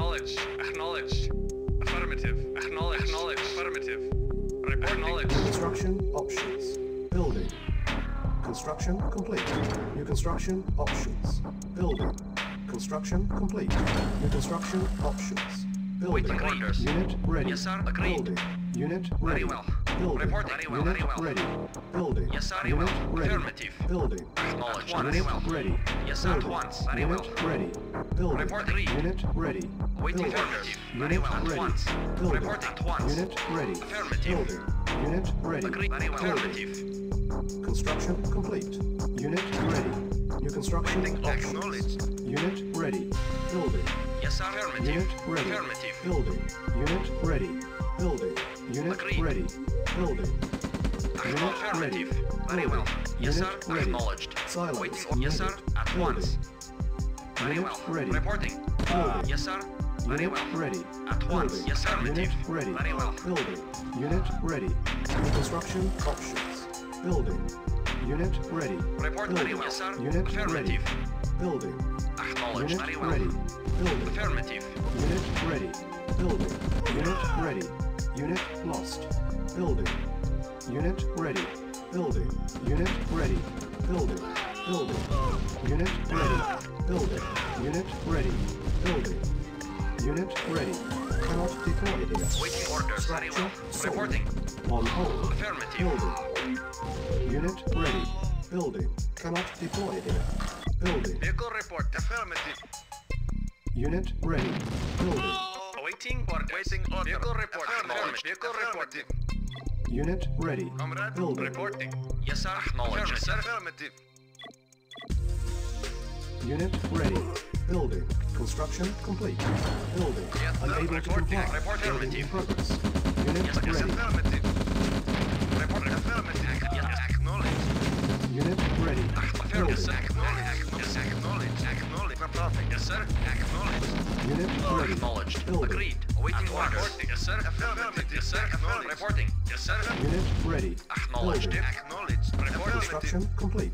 Acknowledged. Acknowledged. Affirmative. Acknowledged. Acknowledged. Affirmative. Report. Acknowledged. Construction options. Building. Construction complete. New construction options. Building. Construction complete. New construction options. Building. Orders. Unit ready. Yes, sir. Agreed. Building. Unit ready. Very well. Building. Report. Very well. Unit very well. Ready. Building. Yes, sir. Unit well. Ready. Affirmative. Building. Acknowledged. Unit very well. Ready. Yes, sir. At once. Very well. Unit ready. Building. Report. Agreed. Unit ready. Waiting for orders. Very well. At once. Building. Report. At once. Unit ready. Affirmative. Building. Unit ready. Agreed. Very well. Affirmative. Construction complete. Unit ready. New construction options. Acknowledged. Unit ready. Building. Yes, sir. Affirmative. Unit ready. Affirmative. Building. Unit ready. Building. Unit agreed. Ready. Building. Unit ready. Very well. Yes, sir. Acknowledged. Silence. Waiting. Yes, sir. At building. Once. Very unit well. Ready. Reporting. Yes, sir. Very unit well. Ready. At building. Once. Yes, sir. Unit ready. Very well. Building. Unit ready. New construction options. Building. Unit ready. Report. Building. Very well. Yes, sir. Unit ready. Building. Acknowledged. Unit very well. Ready. Building. Affirmative. Unit ready. Building. Unit ready. Unit lost. Building. Unit ready. Building. Unit ready. Building. Building. Unit ready. Building. Unit ready. Building. Unit ready. Cannot deploy this. Waiting orders. Very well. Reporting. On hold. Affirmative. Building. Unit ready. Building. Cannot deploy here. Building. Vehicle report. Affirmative. Unit ready. Building. Awaiting orders. Waiting order. Vehicle report. Acknowledged. Vehicle reporting. Unit ready. Comrade. Building. Reporting. Yes, sir. Acknowledged. Affirmative. Unit ready. Building. Construction complete. Building. Yes, unable report. To comply. Report. Building affirmative. Progress. Unit yes, ready. Yes, affirmative. Report. Affirmative. Yes, acknowledged. Unit ready. Building. Yes, acknowledged. Yes, sir. Acknowledged. Unit ready. Acknowledged. Building. Agreed. Awaiting orders. Yes, sir. Affirmative. Yes, sir. Affirmative. Reporting. Yes, sir. Unit ready. Acknowledged. Acknowledged. Report. Construction complete.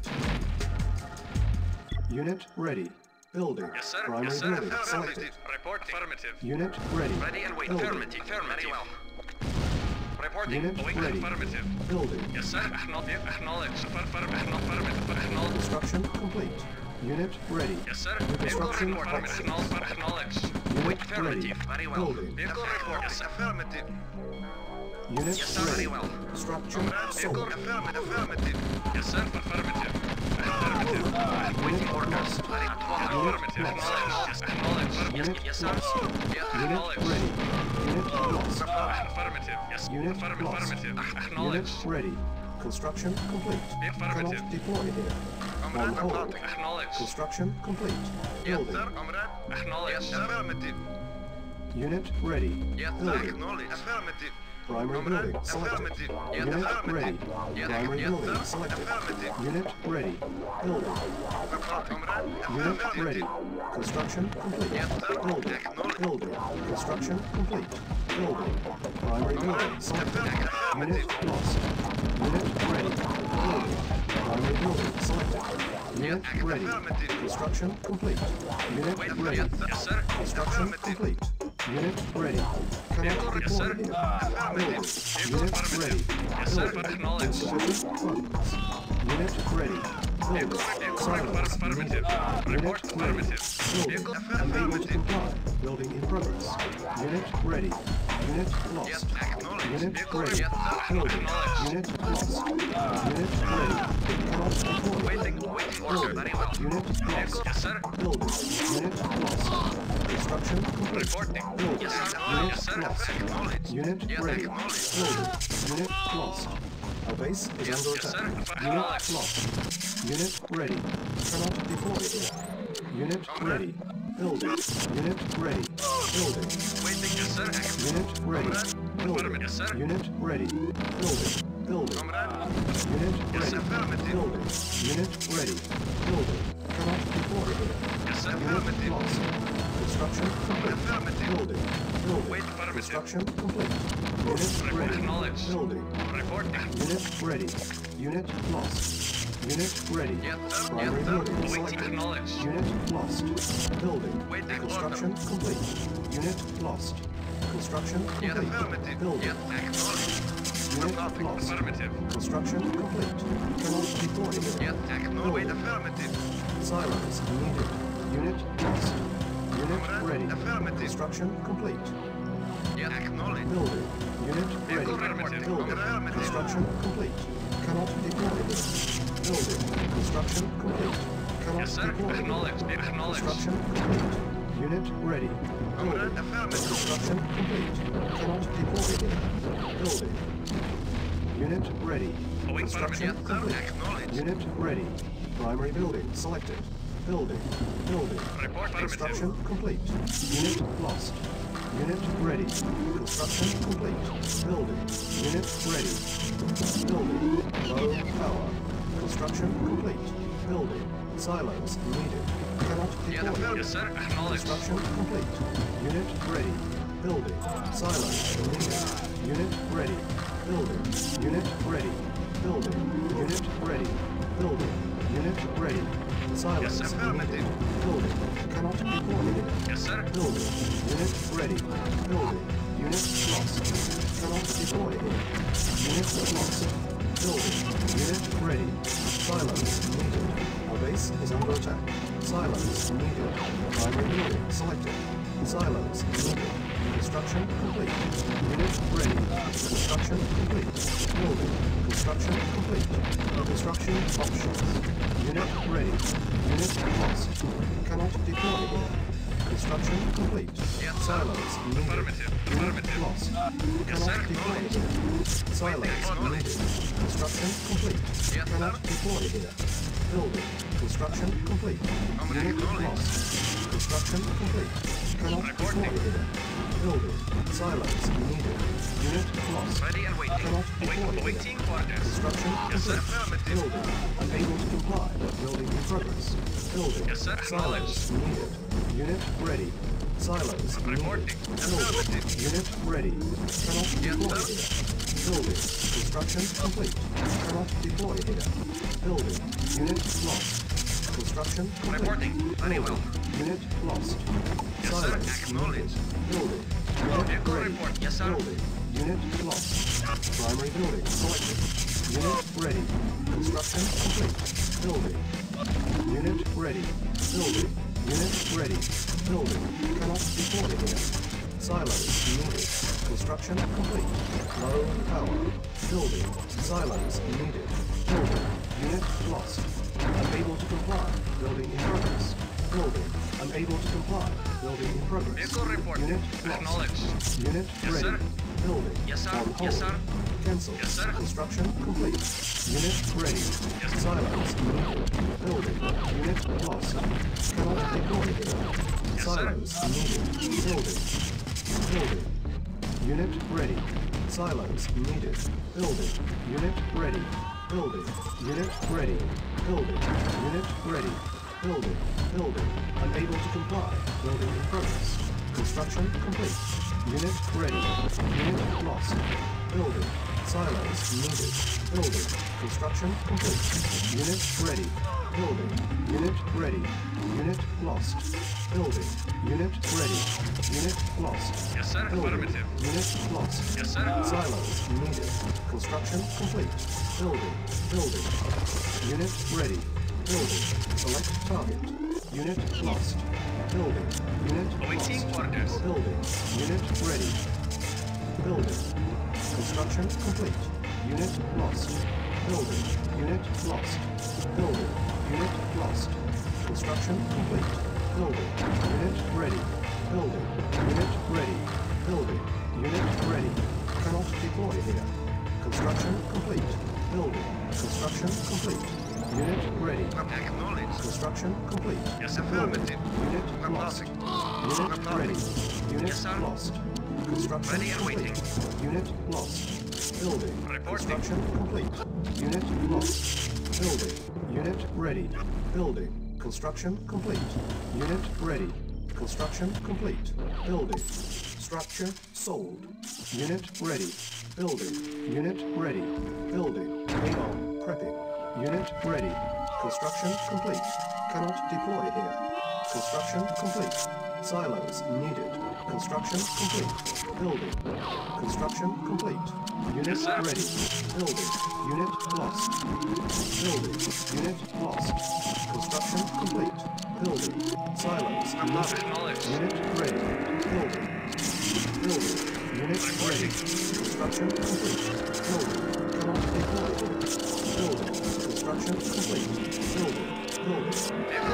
Unit ready. Building. Yes, sir. Primary yes, sir. Building. Affirmative. Report. Affirmative. Unit ready. Ready and wait. Building. Affirmative. Affirmative. Very well. Reporting. Unit await. Ready. Affirmative. Building. Yes, sir. Acknowledged. Affirmative. Construction complete. Unit ready. Yes, sir. Construction complete. Acknowledged. Unit affirmative. Ready. Very well. Building. Vehicle report. Yes, affirmative. Unit yes, sir. Ready. Very well. Structure. Vehicle affirmative. Affirmative. Yes, sir. Affirmative. Affirmative. Waiting orders. Affirmative. Acknowledged. Yes, sir. Unit ready. Unit lost. Affirmative. Yes. Unit lost. Acknowledged. Unit ready. Construction complete. Affirmative. Cannot deploy here. On hold. Acknowledged. Construction complete. Building. Yes, sir. Acknowledged. Affirmative. Unit ready. Yes, acknowledged. Affirmative. Primary building selected. Unit ready. Primary building selected. Unit ready. Building. Unit ready. Construction complete. Building. Building. Construction complete. Building. Primary building selected. Unit lost. Unit ready. Building. Primary building selected. Unit ready. Construction complete. Unit ready. Construction complete. Unit ready. Cannot deploy here. Building. Unit ready. Building. Insufficient funds. Unit ready. Building. Silence needed. Unit ready. Building. Unable to comply. Building in progress. Unit ready. Unit lost. Unit ready. Building. Unit lost. Unit ready. Cannot deploy. Building. Unit lost. Building. Unit lost. Construction complete. Building. Unit lost. Unit ready. Building. Unit lost. Our base is under attack. Unit lost. Unit ready. Cannot deploy. Unit ready. Building. Unit ready. Building. Unit ready. Building. Unit ready. Building. Building. Unit ready. Building. Unit ready. Building. Cannot deploy. Unit lost. Construction complete. Building. Building. Construction complete. Unit ready. Building. Unit ready. Unit lost. Unit ready. Yes, sir. Primary building selected. Unit lost. Building. Construction complete. Unit lost. Construction complete. Building. Unit lost. Construction complete. Cannot be boarded. Building. Sirens needed. Unit lost. Unit ready. Construction complete. Building. Unit ready. Building. Construction complete. Cannot be boarded. Building. Construction complete. Cannot be boarded. Construction complete. Unit ready. Building. Construction complete. Cannot be boarded. Building. Unit ready. Construction complete. Unit ready. Primary building selected. Building. Building. Construction complete. Unit lost. Unit ready. Construction complete. Building. Unit ready. Building. Low power. Construction complete. Building. Silos needed. Cannot be boarded. Construction complete. Unit ready. Building. Silos needed. Unit ready. Building. Unit ready. Building. Unit ready. Building. Unit ready. Silos needed. Building. Cannot be boarded. Building. Unit ready. Building. Unit lost. Cannot be boarded. Unit lost. Building. Unit ready. Silos needed. Base is under attack. Silos needed. Primary building selected. Silos needed. Construction complete. Unit ready. Construction complete. Building. Construction complete. Construction options. Unit ready. Unit lost. Cannot deploy. Construction complete. Silos needed. Unit lost. Cannot deploy here. Silos needed. Construction complete. Cannot deploy here. Building. Construction complete. Unit lost. Construction complete. Cannot deploy here. Building. Silos needed. Unit lost. Cannot deploy here. Construction complete. Building. Unable to comply. Building in progress. Building. Silos needed. Unit ready. Silos needed. Building. Unit ready. Cannot deploy here. Building. Construction complete. Cannot deploy here. Building. Unit lost. Construction complete. Building. Unit lost. Silos needed. Building. Unit ready. Building. Unit lost. Primary building selected. Unit ready. Construction complete. Building. Unit ready. Building. Unit ready. Building. Cannot be boarded here. Silos needed. Construction complete. Low power. Building. Silos needed. Building. Unit lost. Unable to comply. Building in progress. Building. Unable to comply. Building in progress. Unit lost. Unit ready. Building. On hold. Cancel. Construction complete. Unit ready. Silos needed. Building. Unit lost. Cannot deploy here. Silos needed. Building. Building. Unit ready. Silos needed. Building. Unit ready. Building. Unit ready. Building. Unit ready. Building. Building. Unable to comply. Building in progress. Construction complete. Unit ready. Unit lost. Building. Silos needed. Building. Construction complete. Unit ready. Building. Unit ready. Unit lost. Building. Unit ready. Unit lost. Building. Unit lost. Silos needed. Construction complete. Building. Building. Unit ready. Building. Select target. Unit lost. Building. Unit lost. Building. Unit ready. Building. Construction complete. Unit lost. Building. Unit lost. Building. Unit lost. Construction complete. Building. Unit ready. Building. Unit ready. Building. Unit ready. Cannot deploy here. Construction complete. Building. Construction complete. Unit ready. Construction complete. Affirmative. Unit lost. Unit ready. Unit lost. Construction complete. Unit lost. Building. Construction complete. Unit lost. Building. Unit ready. Building. Construction complete. Unit ready. Construction complete. Building. Structure sold. Unit ready. Building. Unit ready. Building. Hang on. Prepping. Unit ready. Construction complete. Cannot deploy here. Construction complete. Silos needed. Construction complete. Building. Construction complete. Unit ready. Building. Unit lost. Building. Unit lost. Construction complete. Building. Silos needed. Unit ready. Building. Building. Unit ready. Construction complete. Building. Cannot deploy here. Building. Construction complete. Building. Building.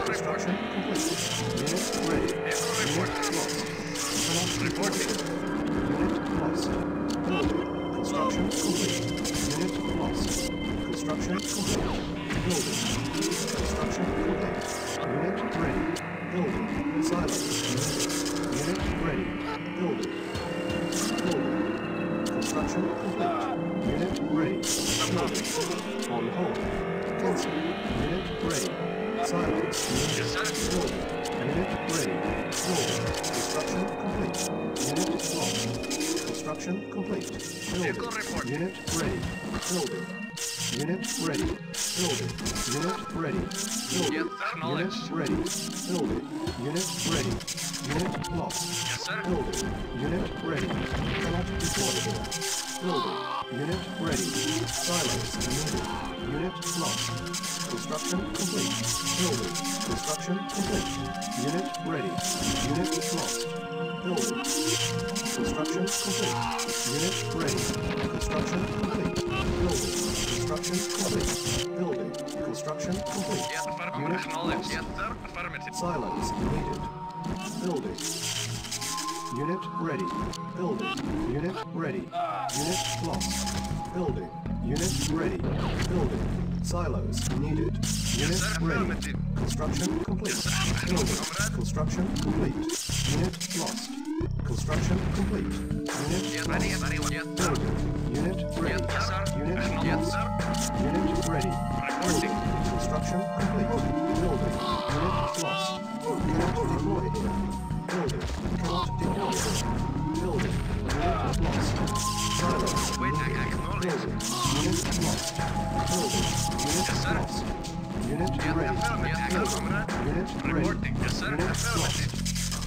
Construction complete. Unit ready. Unit lost. Reporting. Unit lost. Building. Construction complete. Unit lost. Construction complete. Building. Construction complete. Unit ready. Building. Silence. Unit ready. Building. Building. Construction complete. Unit ready. Building. On hold. Cancel. Unit ready. Silence. Building. Unit ready. Building. Construction complete. Unit lost. Construction complete. Building. Unit ready. Building. Unit ready. Building. Unit ready. Building. Unit ready. Building. Unit ready. Unit lost. Building. Unit ready. Cannot deploy here. Building. Unit ready. Silos needed. Unit lost. Construction complete. Building. Construction complete. Unit ready. Unit lost. Building. Construction complete. Unit ready. Construction complete. Building. Construction complete. Building. Construction complete. Unit lost. Silence needed. Building. Unit ready. Building. Unit ready. Unit lost. Building. Unit ready. Building. Silos needed. Unit ready. Construction complete. Building. Construction complete. Unit lost. Construction complete. Unit ready. Building. Unit ready. Unit lost. Unit ready. Building. Construction complete. Building. Unit lost. Cannot deploy here. Building. Cannot deploy here. Building. Unit lost. Silos needed. Building. Unit lost. Building. Unit lost. Unit ready. Unit ready. Unit lost.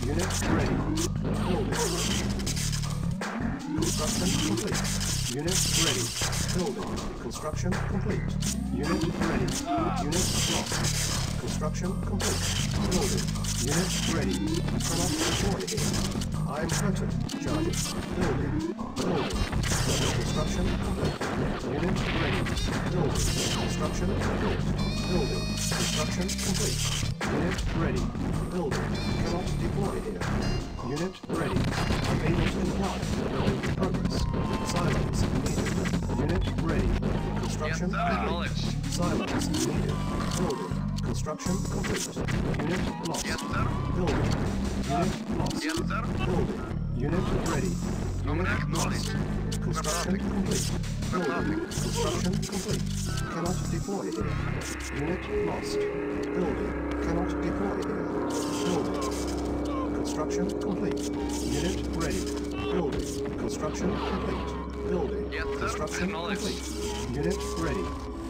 Unit ready. Building. Construction complete. Unit ready. Building. Construction complete. Unit ready. Unit lost. Construction complete. Building. Unit ready. Cannot deploy here. I'm certain. Charging. Building. Building. Construction complete. Unit ready. Building. Construction complete. Building. Construction complete. Unit ready. Building. Cannot deploy here. Unit ready. Unable to apply. Building progress. Silence needed. Unit ready. Construction complete. Silence needed. Building. Construction complete. Unit lost. Building. Unit lost. Building. Unit ready. Unit lost. Construction complete. Building. Construction complete. Cannot deploy here. Unit lost. Building. Cannot deploy here. Building. Construction complete. Unit ready. Building. Construction complete. Building. Construction complete. Unit ready.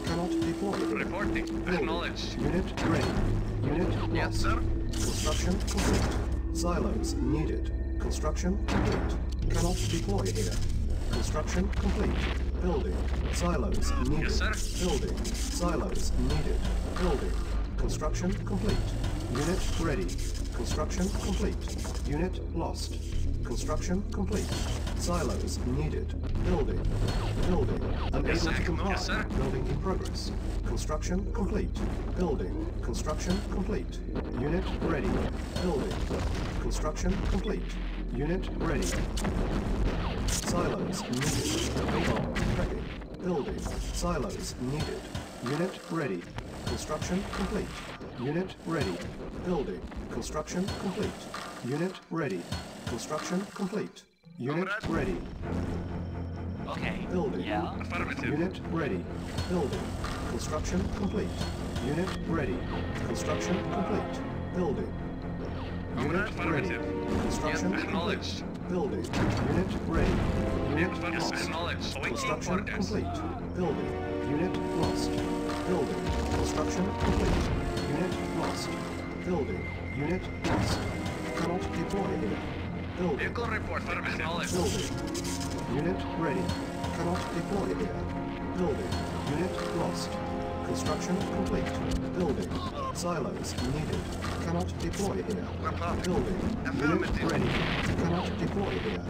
Cannot deploy here. Reporting. Acknowledged. Unit ready. Unit lost. Yes, sir. Construction complete. Silos needed. Construction complete. Cannot deploy here. Construction complete. Building. Silos needed. Yes, building. Silos needed. Building. Construction complete. Unit ready. Construction complete. Unit lost. Construction complete. Silos needed. Building. Building. Unable to comply. Yes, building in progress. Construction complete. Building. Construction complete. Unit ready. Building. Construction complete. Unit ready. Silos needed. Building. Silos needed. Unit ready. Construction complete. Unit ready. Building. Construction complete. Unit ready. Construction complete. Unit ready. Okay. Building. Yeah. Unit ready. Building. Construction complete. Unit ready. Construction complete. Building. Unit ready. Construction complete. Building. Unit ready. Unit lost. Construction complete. Building. Unit lost. Building. Construction complete. Unit lost. Building. Unit lost. Cannot deploy here. Building. Vehicle report. Building. Unit ready. Cannot deploy here. Building. Unit lost. Construction complete. Building. Silos needed. Cannot deploy here. Building. Unit ready. Cannot deploy here.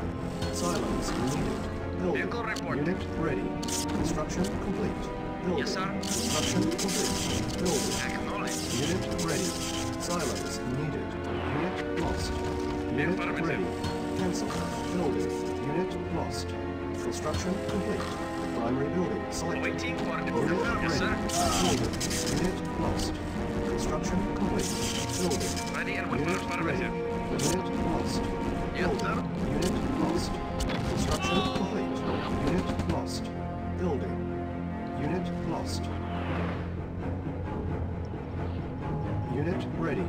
Silos needed. Building. Unit ready. Construction complete. Building. Yes, sir. Construction complete. Building. Acknowledged. Unit ready. Silos needed. Unit lost. Unit ready. Cancel. Building. Unit lost. Construction complete. Primary building selected. Unit yes, ready. Building. Unit lost. Construction complete. Building. Ready and unit ready. Unit lost. Yes, sir. Unit lost. Construction complete. Unit lost. Building. Unit lost. Unit ready.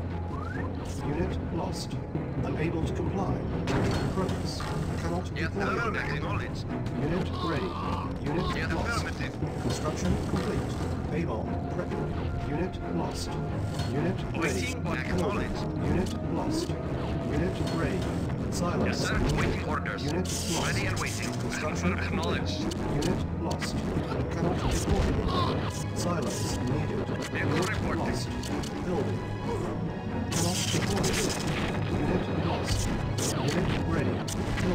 Unit lost. Unable to comply. Progress. Cannot deploy. Unit ready. Unit lost. Construction complete. Able. Prepping. Unit lost. Unit ready. Unit lost. Unit ready. Silence. Yes, sir. Waiting orders. Unit lost. Ready and waiting. Construction acknowledged. Unit lost. Cannot deploy. Silence needed. Unit lost. Building. Cannot deploy. Unit lost. Unit ready.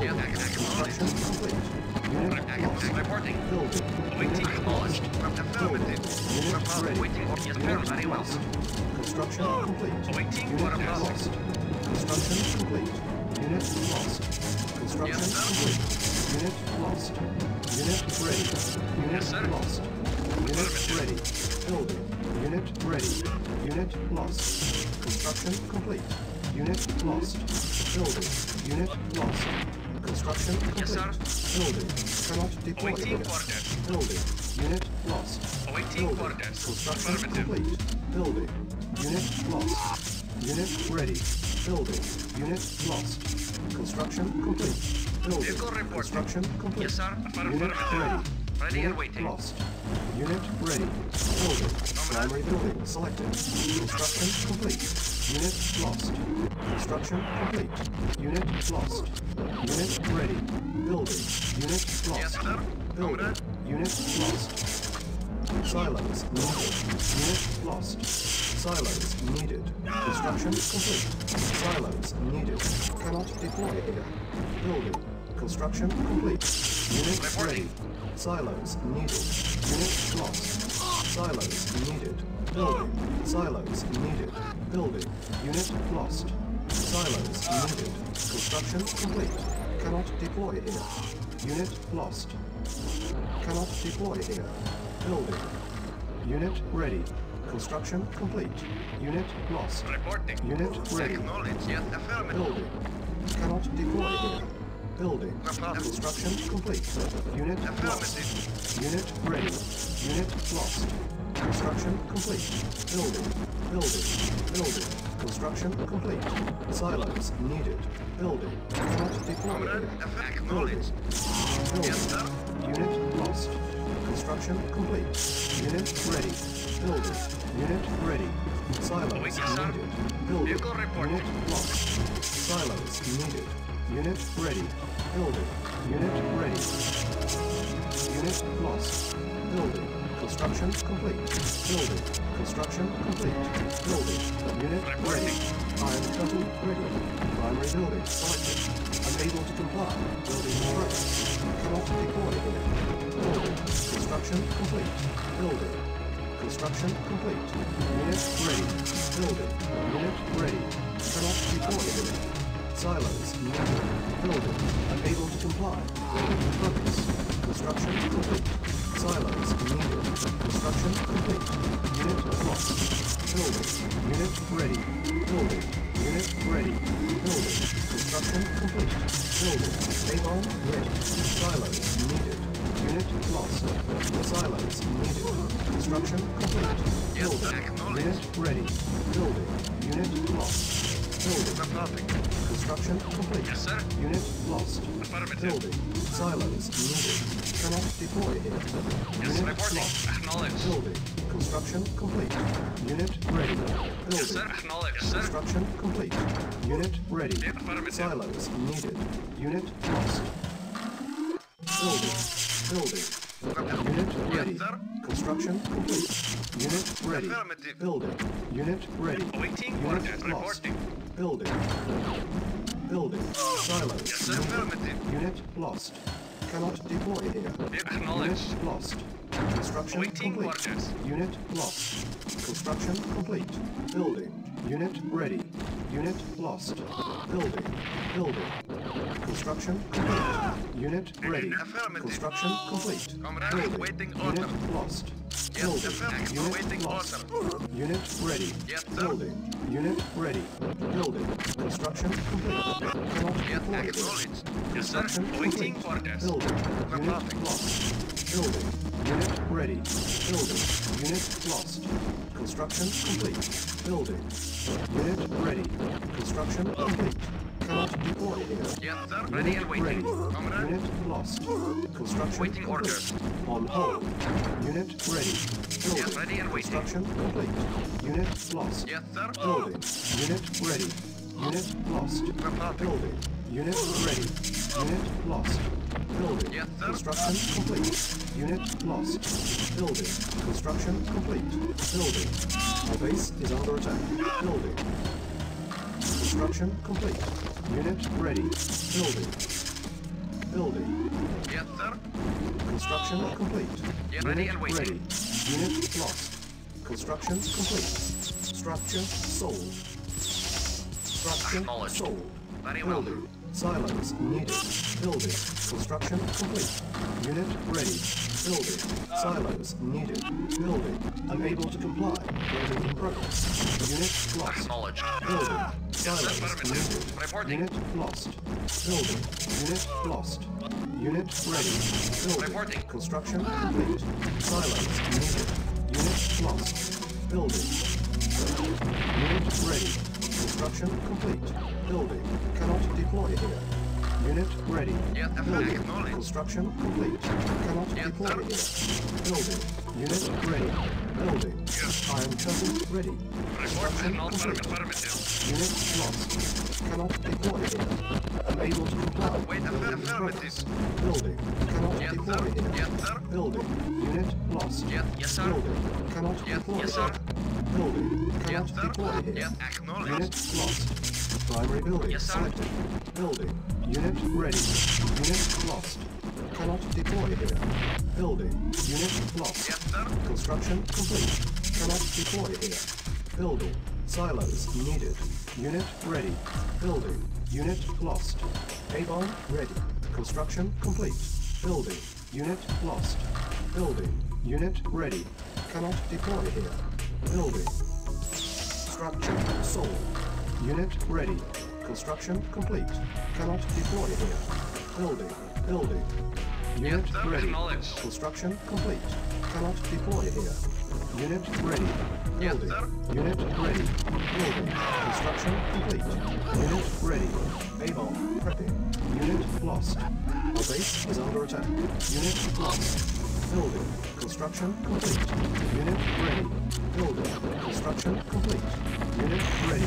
Building. Construction complete. Unit lost. Reporting. Building. Waiting acknowledged. Affirmative. Unit ready. Unit lost. Construction complete. Waiting for a lost. Construction complete. Unit lost. Construction complete. Unit lost. Unit ready. Unit lost. Unit ready. Building. Unit ready. Unit lost. Construction complete. Unit lost. Building. Unit lost. Construction complete. Building. Cannot deploy. Building. Unit lost. Building. Construction complete. Building. Unit lost. Unit ready. Building. Unit lost. Construction complete. Building. Construction complete. Yes, sir. Unit ready. Ready and waiting. Lost. Unit ready. Building. Primary building selected. Construction complete. Unit lost. Construction complete. Unit lost. Unit ready. Building. Unit lost. Yes, sir. Building. Unit lost. Silos needed. Unit lost. Silos needed. Construction complete. Silos needed. Cannot deploy here. Building. Construction complete. Unit ready. Silos needed. Unit lost. Silos needed. Building. Silos needed. Building. Unit lost. Silos needed. Construction complete. Cannot deploy here. Unit lost. Cannot deploy here. Building. Unit ready. Construction complete. Unit lost. Reporting. Unit ready. Yes, building. Cannot deploy here. Building. Construction complete. Unit lost. Unit ready. Unit lost. Construction complete. Building. Building. Building. Construction complete. Silos needed. Building. Cannot deploy here. Building. Building. Unit lost. Construction complete. Unit ready. Building. Unit ready. Silos needed. Building. Unit lost. Silos needed. Unit ready. Building. Unit ready. Unit lost. Building. Construction complete. Building. Construction complete. Building. Unit ready. I'm totally ready. Primary building selected. Unable to comply. Building progress. Cannot deploy here. Building. Construction complete. Building. Construction complete. Unit ready. Building. Unit ready. Cannot deploy here. Silos needed. Building. Unable to comply. Building progress. Construction complete. Silos needed. Construction complete. Unit lost. Building. Unit ready. Building. Unit ready. Building. Construction complete. Building. Able ready. Silos needed. Unit lost. Silos needed. Construction complete. Building. Unit ready. Building. Unit lost. Building. Nothing. Construction complete. Yes, sir. Unit lost. Building. Silos needed. Cannot deploy in it. Yes, unit lost. Acknowledged. Building. Construction complete. Unit ready. Building. Yes, sir. Acknowledged. Construction complete. Unit ready. Silos needed. Unit lost. Building. Building. Unit ready. Construction complete. Unit ready. Building. Unit ready. Waiting orders. Reporting. Building. Building. Silence. Unit lost. Cannot deploy here. Unit lost. Construction waiting complete. Orders. Unit lost. Construction complete. Building. Unit ready. Unit lost. Building. Building. Construction complete. Unit ready. Construction complete. Building. Waiting order. Unit lost. Building. Yes, unit waiting lost. Order. Unit ready. Yes, building. Unit ready. Building. Construction complete. Cannot deploy. Construction waiting complete. Building. Unit lost. Building. Unit ready. Building. Unit lost. Construction complete. Building. Unit ready. Construction complete. Cannot deploy here. Yes, sir. Ready and waiting. Ready. Unit lost. Construction waiting orders. On hold. Unit ready. Building. Yes, ready and waiting. Construction complete. Unit lost. Yes, sir. Building. Unit ready. Unit lost. Building. Unit ready. Unit lost. Building. Yes, sir. Construction complete. Unit lost. Building. Construction complete. Building. Our base is under attack. Building. Construction complete. Unit ready. Building. Building. Yes, sir. Construction complete. Yes, ready and waiting. Ready. Unit lost. Construction complete. Structure sold. Structure sold. Very well. Building. Silos needed. Building. Construction complete. Unit ready. Building. Silos needed. Building. Unable to comply. Building in progress. Unit lost. Building. Silos needed. Unit lost. Building. Unit lost. Unit ready. Building. Construction complete. Silos needed. Unit lost. Building. Unit ready. Construction complete. Building. Cannot deploy here. Unit ready. Building. Construction complete. Cannot deploy here. Building. Unit ready. Building. I am chosen ready. Construction complete. Unit lost. Cannot deploy here. Unable to comply. Building. Cannot deploy here. Building. Unit lost. Building. Cannot deploy here. Building. Cannot deploy here. Unit lost. Primary building selected. Building. Unit ready. Unit lost. Cannot deploy here. Building. Unit lost. Construction complete. Cannot deploy here. Building. Silos needed. Unit ready. Building. Unit lost. Avon ready. Construction complete. Building. Unit lost. Building. Unit ready. Cannot deploy here. Building. Structure sold. Unit ready. Construction complete. Cannot deploy here. Building. Building. Unit ready. Construction complete. Cannot deploy here. Unit ready. Building. Unit ready. Building. Construction complete. Unit ready. Avon prepping. Unit lost. Our base is under attack. Unit lost. Building. Construction complete. Unit ready. Building. Construction complete. Unit ready.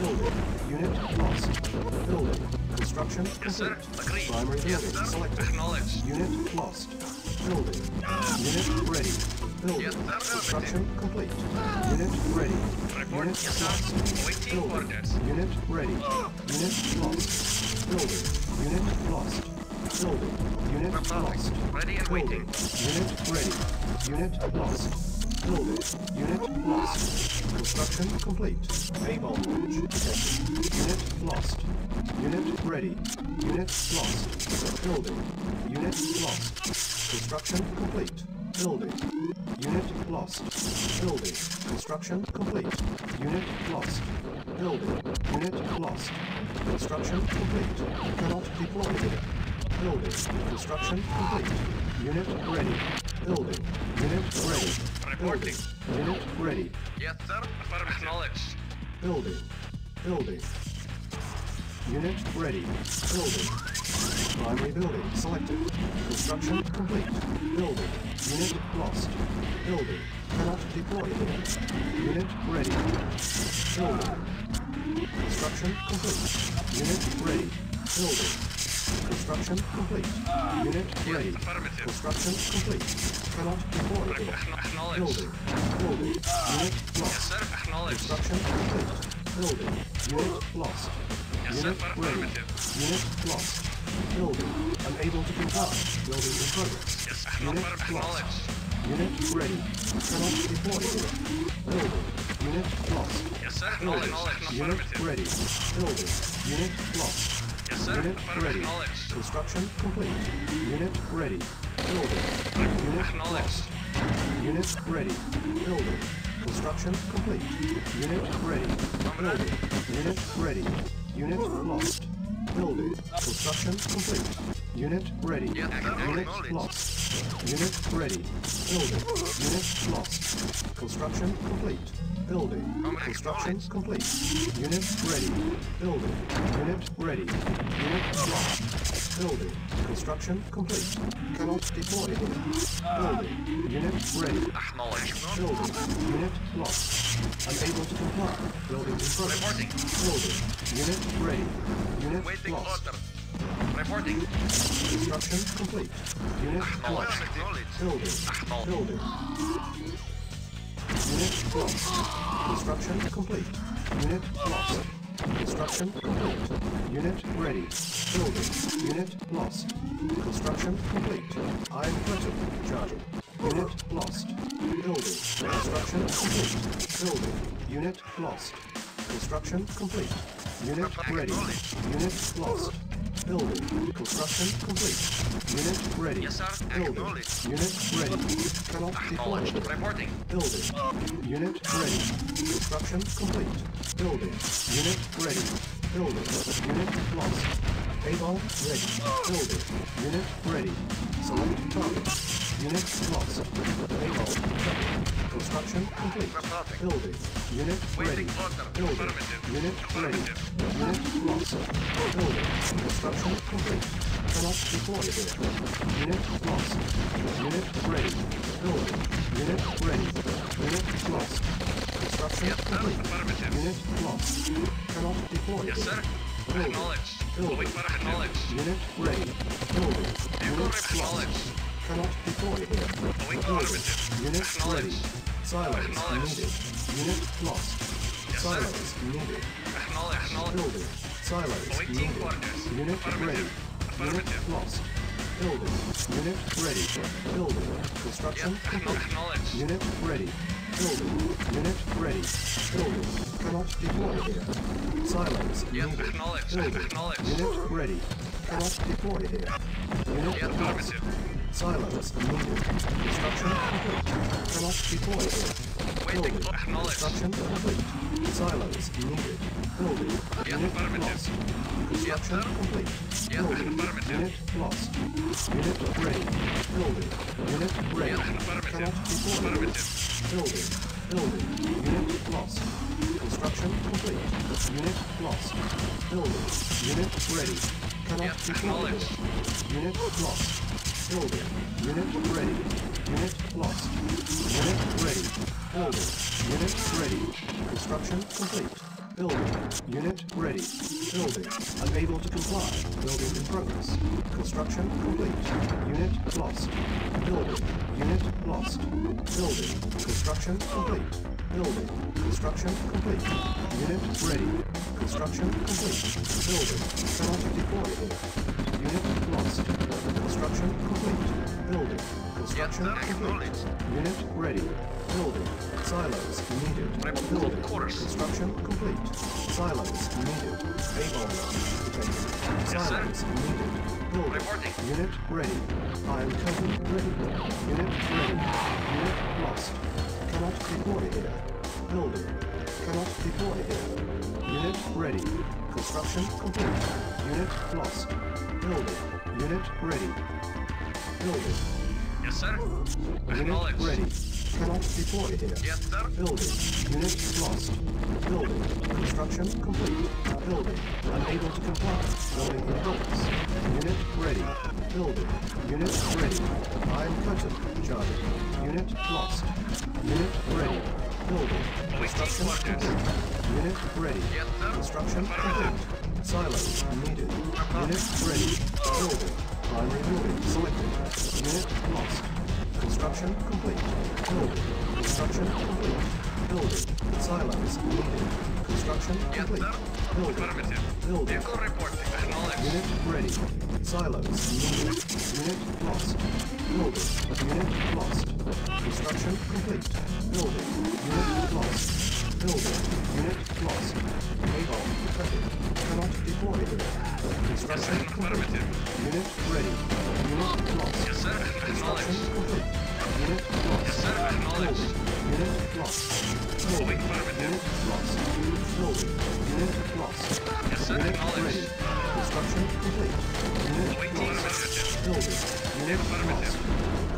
Building. Unit lost. Building. Construction complete. Primary building selected. Unit lost. Building. Unit ready. Building. Construction complete. Unit ready. Unit lost. Building. Unit ready. Unit lost. Building. Unit lost. Building. Unit lost. Ready and waiting. Unit ready. Unit lost. Building. Unit lost. Construction complete. Able. Unit lost. Unit ready. Unit lost. Building. Unit lost. Construction complete. Building. Unit lost. Building. Construction complete. Unit lost. Building. Unit lost. Construction complete. Cannot deploy here. Building. Construction complete. Unit ready. Building. Unit ready. Reporting. Building. Unit ready. Yes, sir. Acknowledged. Building. Building. Unit ready. Building. Primary building selected. Construction complete. Building. Unit lost. Building. Cannot deploy unit. Unit ready. Building. Construction complete. Unit ready. Building. Construction complete. Unit ready. Construction complete. Cannot deploy unit. Building. Building. Unit lost. Construction complete. Building. Unit lost. Unit ready. Unit lost. Building. Unable to comply. Building in progress. Unit lost. Unit ready. Cannot deploy unit. Building. Unit lost. Building. Unit ready. Building. Unit lost. Unit ready. Construction complete. Unit ready. Building. Unit lost. Unit ready. Building. Construction complete. Unit ready. Building. Unit ready. Unit lost. Building. Construction complete. Unit ready. Unit lost. Unit ready. Building. Unit lost. Construction complete. Building. Construction complete. Unit ready. Building. Unit ready. Unit lost. Building. Construction complete. Cannot deploy unit. Building. Unit ready. Building. Unit lost. Unable to comply. Building in progress. Building. Unit ready. Unit lost. Reporting. Construction complete. Unit lost. Building. Building. Unit lost. Construction complete. Unit lost. Construction complete. Unit ready. Building. Unit lost. Construction complete. I'm threatened. Charging. Unit lost. Building. Construction complete. Building. Unit lost. Construction complete. Unit ready. Unit lost. Building. Construction complete. Unit ready. Yes, sir. Building. Unit ready. Cannot deploy. Reporting. Building. Unit ready. Construction complete. Building. Unit ready. Building. Unit lost. Able ready. Building. Unit ready. Select target. Unit lost. Able target. Construction complete. Building. Unit ready. Building. Unit ready. Unit lost. Building. Construction complete. Cannot deploy unit. Unit lost. Unit ready. Building. Unit ready. Unit lost. Construction complete. Unit lost. Cannot deploy unit. Yes, sir. Building. Building. Unit ready. Building. Unit lost. Cannot deploy unit. Building. Unit ready. Silence needed. Unit lost. Silence needed. Building. Silence needed. Unit ready. Unit lost. Building. Unit ready. Building. Construction complete. Unit ready. Building. Unit ready. Building. Cannot deploy unit. Silence needed. Building. Unit ready. Cannot deploy unit. Unit lost. Silence needed. Construction complete. Cannot deploy unit. Building. Construction complete. Silence needed. Building. Unit lost. Construction complete. Building. Unit lost. Unit ready. Building. Unit ready. Cannot deploy unit. Building. Building. Unit lost. Construction complete. Unit lost. Building. Unit ready. Cannot deploy unit. Unit lost. Building. Unit ready. Unit lost. Unit ready. Building. Unit ready. Construction complete. Building. Unit ready. Building. Unable to comply. Building in progress. Construction complete. Unit lost. Building. Unit lost. Building. Construction complete. Building. Construction complete. Unit ready. Construction complete. Building. Cannot deploy unit. Unit lost. Construction complete. Building. Construction complete. Unit ready. Building. Silence needed. Building. Construction complete. Silence needed. Able detected. Silence needed. Building. Unit ready. I am totally ready. Unit ready. Unit lost. Cannot deploy here. Building. Cannot deploy here. Unit ready. Construction complete. Unit lost. Building. Unit ready. Building. Yes, sir. Unit ready. Cannot be forwarded here. Yes, sir. Building. Units lost. Building. Construction complete. Building. Unable to comply. Building in progress. Unit ready. Building. Unit ready. I'm present. Charging. Unit lost. Unit ready. Building. Construction complete. Unit ready. Yes, sir. Construction complete. Silence needed. Unit ready. Building. Primary building selected. Unit lost. Construction complete. Building. Construction complete. Building. Silence needed. Construction complete. Building. Building. Unit ready. Silence needed. Unit lost. Building. Unit lost. Construction complete. Building. Unit lost. Building. Unit lost. Naval effective. Cannot deploy here. Construction complete. Unit ready. Unit lost. Yes, sir. Construction complete. Unit lost. Yes, sir. Acknowledged. Unit lost. Building. Unit lost. Building. Unit lost. Yes, sir. Acknowledged. Construction complete. Unit lost. Building. Unit lost.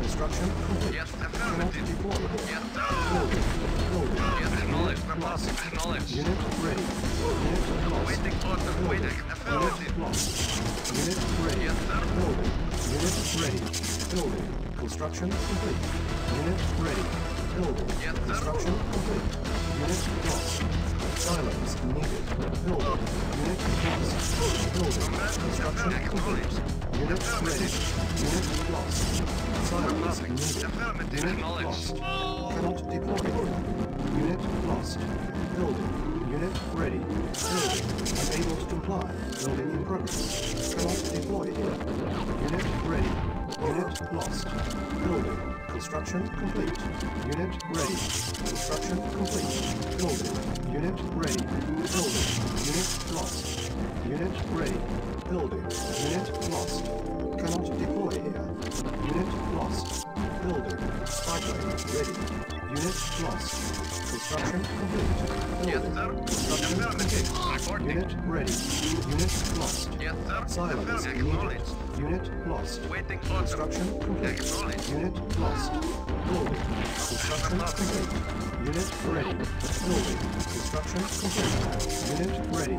Construction complete. Yes, sir. Affirmative. Yes, sir. Building. Building. Yes, acknowledged. Acknowledged. Unit ready. Unit lost. Waiting order. Waiting. Affirmative. Unit ready. Building. Unit ready. Building. Construction complete. Unit ready. Building. Construction complete. Unit lost. Silence needed. Building. Unit lost. Building. Construction complete. Unit ready. Unit lost. Silence needed. Unit lost. Cannot deploy. Unit lost. Building. Unit ready. Building. Unable to comply. Building in progress. Cannot deploy here. Unit ready. Unit lost. Building. Construction complete. Unit ready. Construction complete. Building. Unit ready. Building. Unit lost. Unit ready. Building. Unit lost. Cannot deploy here. Unit lost. Building. Pipeline ready. Unit lost. Construction complete. Building. Construction complete. Unit ready. Unit lost. Silence needed. Unit lost. Construction complete. Unit lost. Building. Construction complete. Unit ready. Building. Construction complete. Unit ready.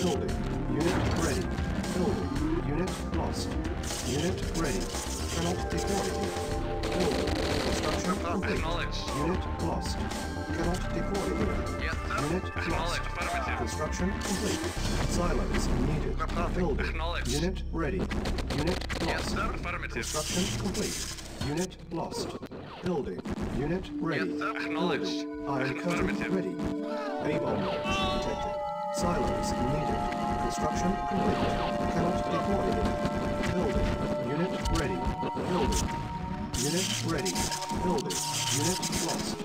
Building. Unit ready. Building. Unit lost. Unit ready. Cannot deploy. Building. Construction complete. Unit lost. Cannot deploy here. Yes, unit lost. Construction complete. Silence needed. Building. Unit ready. Unit lost. Construction complete. Unit lost. Building. Unit ready. Building. Iron curtain ready. A-bomb detected. Silence needed. Construction complete. Cannot deploy here. Building. Unit ready. Building. Unit ready. Building. Unit lost.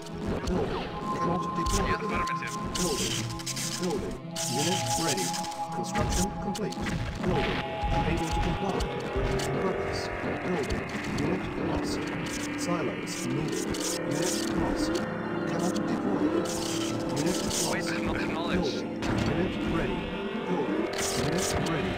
Building. Cannot deploy. Building. Building. Unit ready. Construction complete. Building. Unable to comply. Building in progress. Building. Unit lost. Silence needed. Unit lost. Cannot deploy. Unit lost. Building. Unit ready. Building. Unit ready.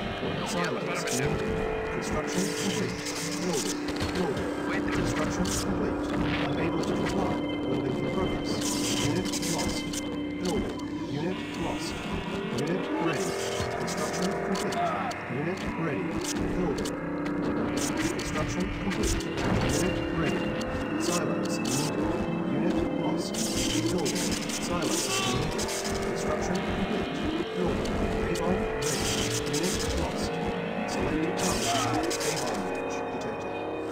Silence needed. Construction complete. Building. Building. Construction complete. Unable to comply. Building in progress. Unit lost. Building. Unit lost. Unit ready. Construction complete. Unit ready. Building. Construction complete. Unit ready. Silence needed. Unit lost. Building. Silence needed. Construction complete. Building. Avon ready. Unit lost. Selected target. Avon range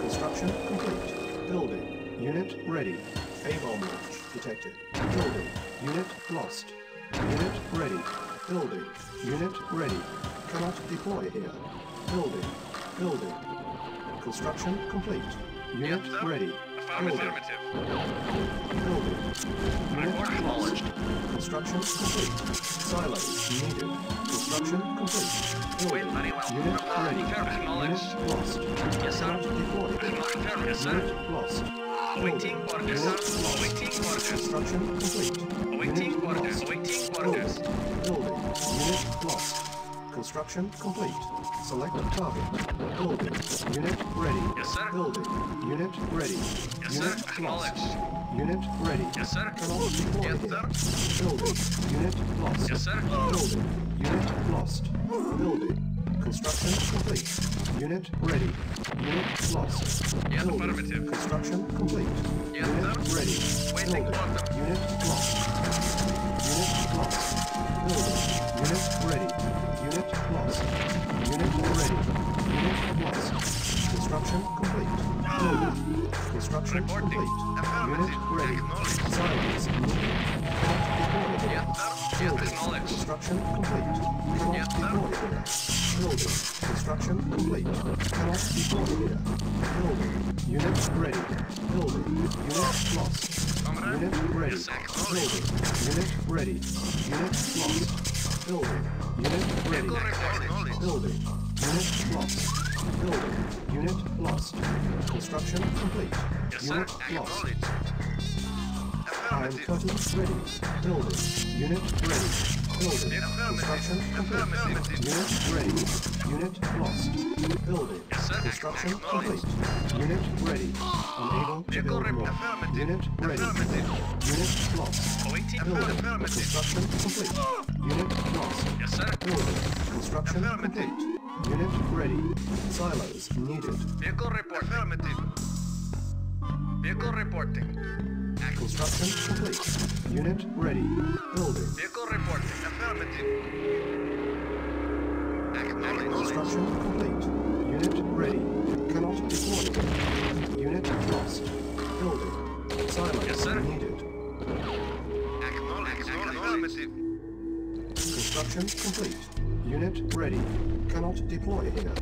detected. Construction complete. Building. Unit ready. A-bomb launch detected. Building. Unit lost. Unit ready. Building. Unit ready. Cannot deploy here. Building. Building. Construction complete. Unit ready. Building. Building. Unit lost. Construction complete. Silos needed. Construction complete. Building. Unit ready. Unit lost. Yes, sir. Deployed. Yes, sir. Unit lost. Waiting orders. Waiting orders. Construction complete. Waiting orders. Waiting orders. Building. Unit lost. Construction complete. Select target. Building. Unit ready. Yes, sir. Building. Unit ready. Yes, sir. Acknowledged. Unit ready. Yes, sir. Yes, sir. Building. Unit lost. Yes, sir. Building. Unit lost. Building. Construction complete. Unit ready. Unit lost. Yes, affirmative. Construction complete. Yes, sir. Ready. Waiting order. Unit lost. Unit lost. Building. Unit ready. Unit lost. Unit ready. Unit lost. Construction complete. Building. Construction reporting. Complete. Affirmative. Unit ready. Silence. Yes, sir. Building. Construction complete. Yes, sir. Building. Construction complete. Cannot be completed. Building. Unit ready. Building. Unit lost. Unit ready. Building. Unit ready. Unit lost. Building. Unit ready. Building. Unit lost. Building. Unit lost. Construction complete. Unit lost. I am cutting ready. Building. Unit ready. Building. Construction complete. Unit ready. Unit lost. Building. Construction complete. Unit ready. Unable to build more. Unit ready. Unit lost. Building. Construction complete. Unit lost. Building. Construction complete. Unit ready. Silos needed. Vehicle report. Affirmative. Vehicle reporting. Construction complete. Unit ready. Building. Vehicle reporting. Affirmative. Acknowledged. Construction complete. Unit ready. Cannot deploy. Unit lost. Building. Silence yes, sir. Needed. Acknowledged. Affirmative. Construction complete. Unit ready. Cannot deploy here.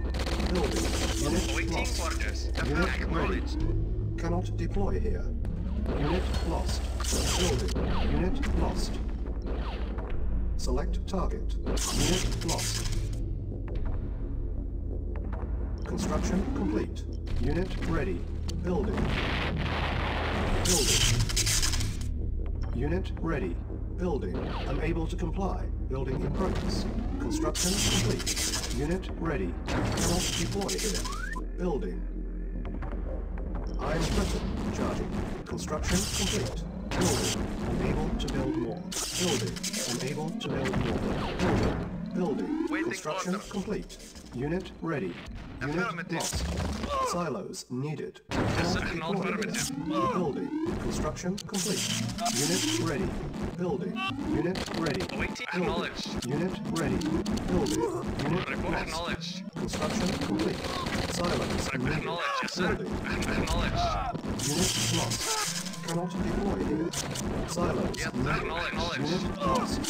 Building. Unit lost. Orders. Unit ready. Cannot deploy here. Unit lost. Building. Unit lost. Select target. Unit lost. Construction complete. Unit ready. Building. Building. Unit ready. Building. Unable to comply. Building in progress. Construction complete. Unit ready. Cannot deploy here. Building. I am threatened. Charging. Construction complete. Building. Unable to build more. Building. Unable to build more. Building. Building. Waiting construction order. Complete. Unit ready. Unit lost. Silos needed. Building. Construction complete. Unit ready. Building. Unit ready. Building. Unit ready. Building. Unit lost. Construction complete. Silos needed. Building. Unit lost. Cannot deploy here. Silos needed. Unit lost.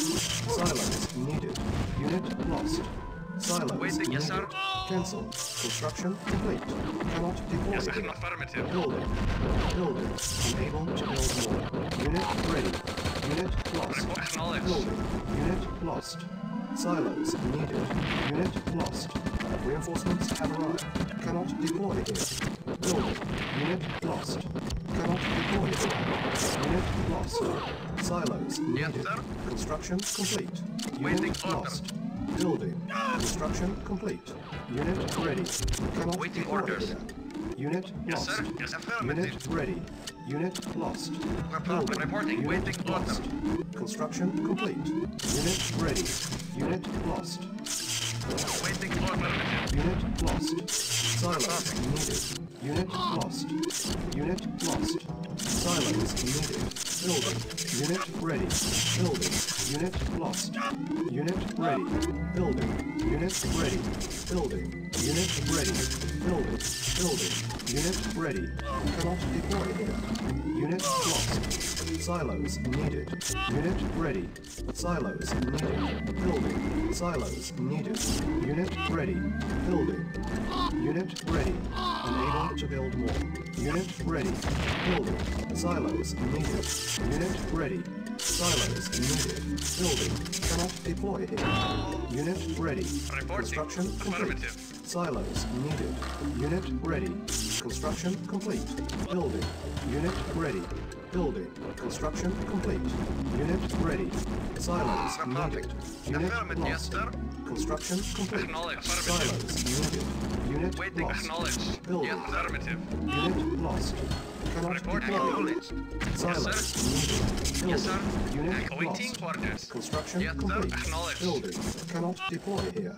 Silos needed. Unit lost. Silence needed. Yes, cancel. Construction complete. Cannot deploy. Yes, affirmative. Building. Building. Unable to build more. Unit ready. Unit lost. Building. Unit lost. Silos needed. Unit lost. Reinforcements have arrived. Cannot deploy here. Building. Unit lost. Cannot deploy here. Unit lost. Silos needed. Construction complete. Unit lost. Building. Construction complete. Unit ready. Cannot waiting orders. Unit lost. Yes, sir. Yes, unit ready. Unit lost. Building. Reporting. Unit waiting lost. Order. Construction complete. Unit ready. Unit lost. Waiting order. Unit lost. Silence needed. Unit lost. Unit lost. Silence needed. Building. Unit ready. Building. Unit lost. Unit ready. Building. Unit ready. Building. Unit ready. Building. Building. Unit ready. Cannot deploy here. Unit lost. Silos needed. Unit ready. Silos needed. Building. Silos needed. Unit ready. Building. Unit ready. Unable to build more. Unit ready. Building. Silos needed. Unit ready. Silos needed. Building. Cannot deploy here. Unit ready. Construction complete. Silos needed. Unit ready. Construction complete. Building. Unit ready. Building. Construction complete. Unit ready. Silos needed. Unit lost. Construction complete. Silos needed. Unit lost. Building. Unit lost. Report acknowledged. Silos needed. Yes, sir. Unit lost. Construction complete. Building. Cannot deploy here.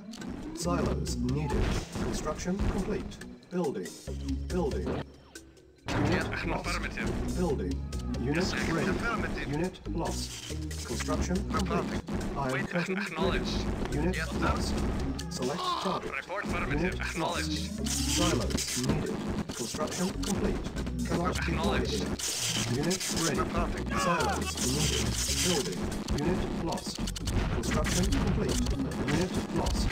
Silos needed. Construction complete. Building. Building. Unit lost. Building. Unit ready. Unit lost. Construction complete. I am present. Unit lost. Select target. Report affirmative. Acknowledged. Silos needed. Construction complete. Cannot deploy here. Unit ready. Silos needed. Building. Unit lost. Construction complete. Unit lost.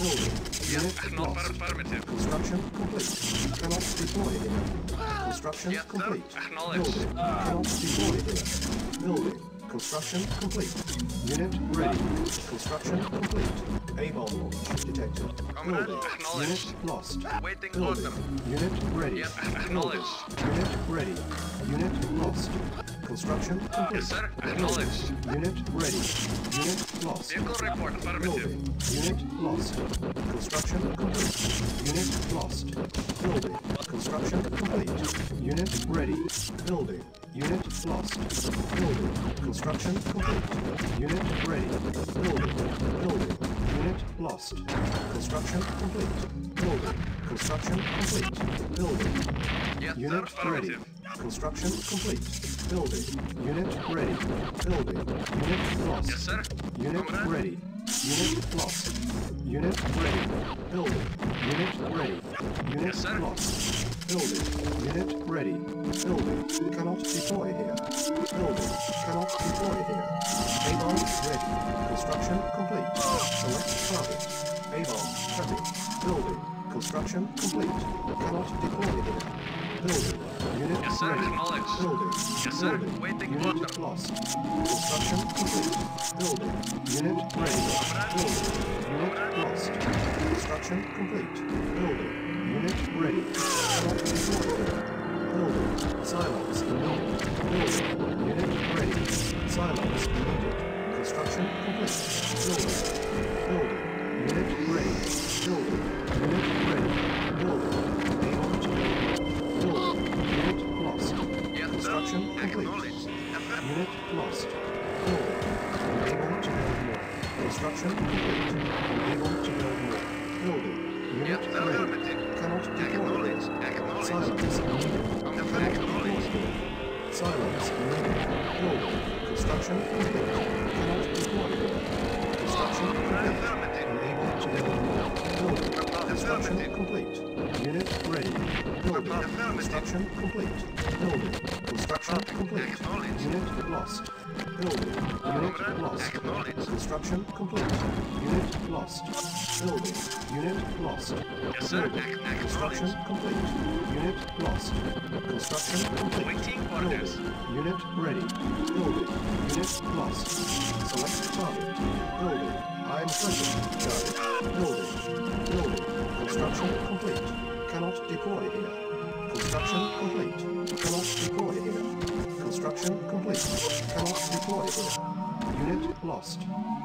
Building. Unit lost. Construction complete. Cannot deploy here. Construction complete. Building. Cannot deploy here. Building. Construction complete. Unit ready. Construction complete. A-bomb launch detected. Building. Unit lost. Building. Unit ready. Building. Unit ready. Unit lost. Construction complete. Yes, sir. Acknowledged. Unit ready. Unit lost. Vehicle report affirmative. Building. Unit lost. Construction complete. Unit lost. Building. Construction complete. Unit ready. Building. Unit lost. Building. Construction complete. Unit ready. Building. Building. Unit lost. Construction complete. Building. Construction complete. Building. Yes, unit ready. Construction complete. Building. Unit ready. Building. Unit lost. Yes, sir. Unit ready. Unit lost. Unit ready. Building. Unit ready. Unit yes, sir. Lost. Building. Unit ready. Building. Cannot deploy here. Building. Cannot deploy here. A-bomb ready. Construction complete. Select target. A-bomb ready. Building. Construction complete. Cannot deploy here. Building. Unit yes, sir. Ready. Building. Yes, sir. Building. Waiting. Unit water. Lost. Construction complete. Building. Unit ready. Building. Unit lost. Construction complete. Building. Unit ready. Building. Silos needed. Building. Unit ready. Silos needed. Construction complete. Building. Building. Unit ready. Building. Unit ready. Building. Construction complete. Unit lost. Building. Unable to build more. Construction complete. Unable to build more. Building. Unit ready. Cannot deploy. Silence needed. Cannot deploy. Silence needed. Building. Construction complete. Cannot deploy. Construction complete. Unable to build more. Building. Construction complete. Unit ready. Building. Construction complete. Building. Construction complete. Unit lost. Building. Unit lost. Construction complete. Unit lost. Building. Unit lost. Building. Construction complete. Unit lost. Construction complete. Building. Unit ready. Building. Unit lost. Select target. Building. I am present. Target. Building. Building. Construction complete. Cannot deploy here. Construction complete. Cannot deploy here. Construction complete. Cannot deploy here. Unit lost.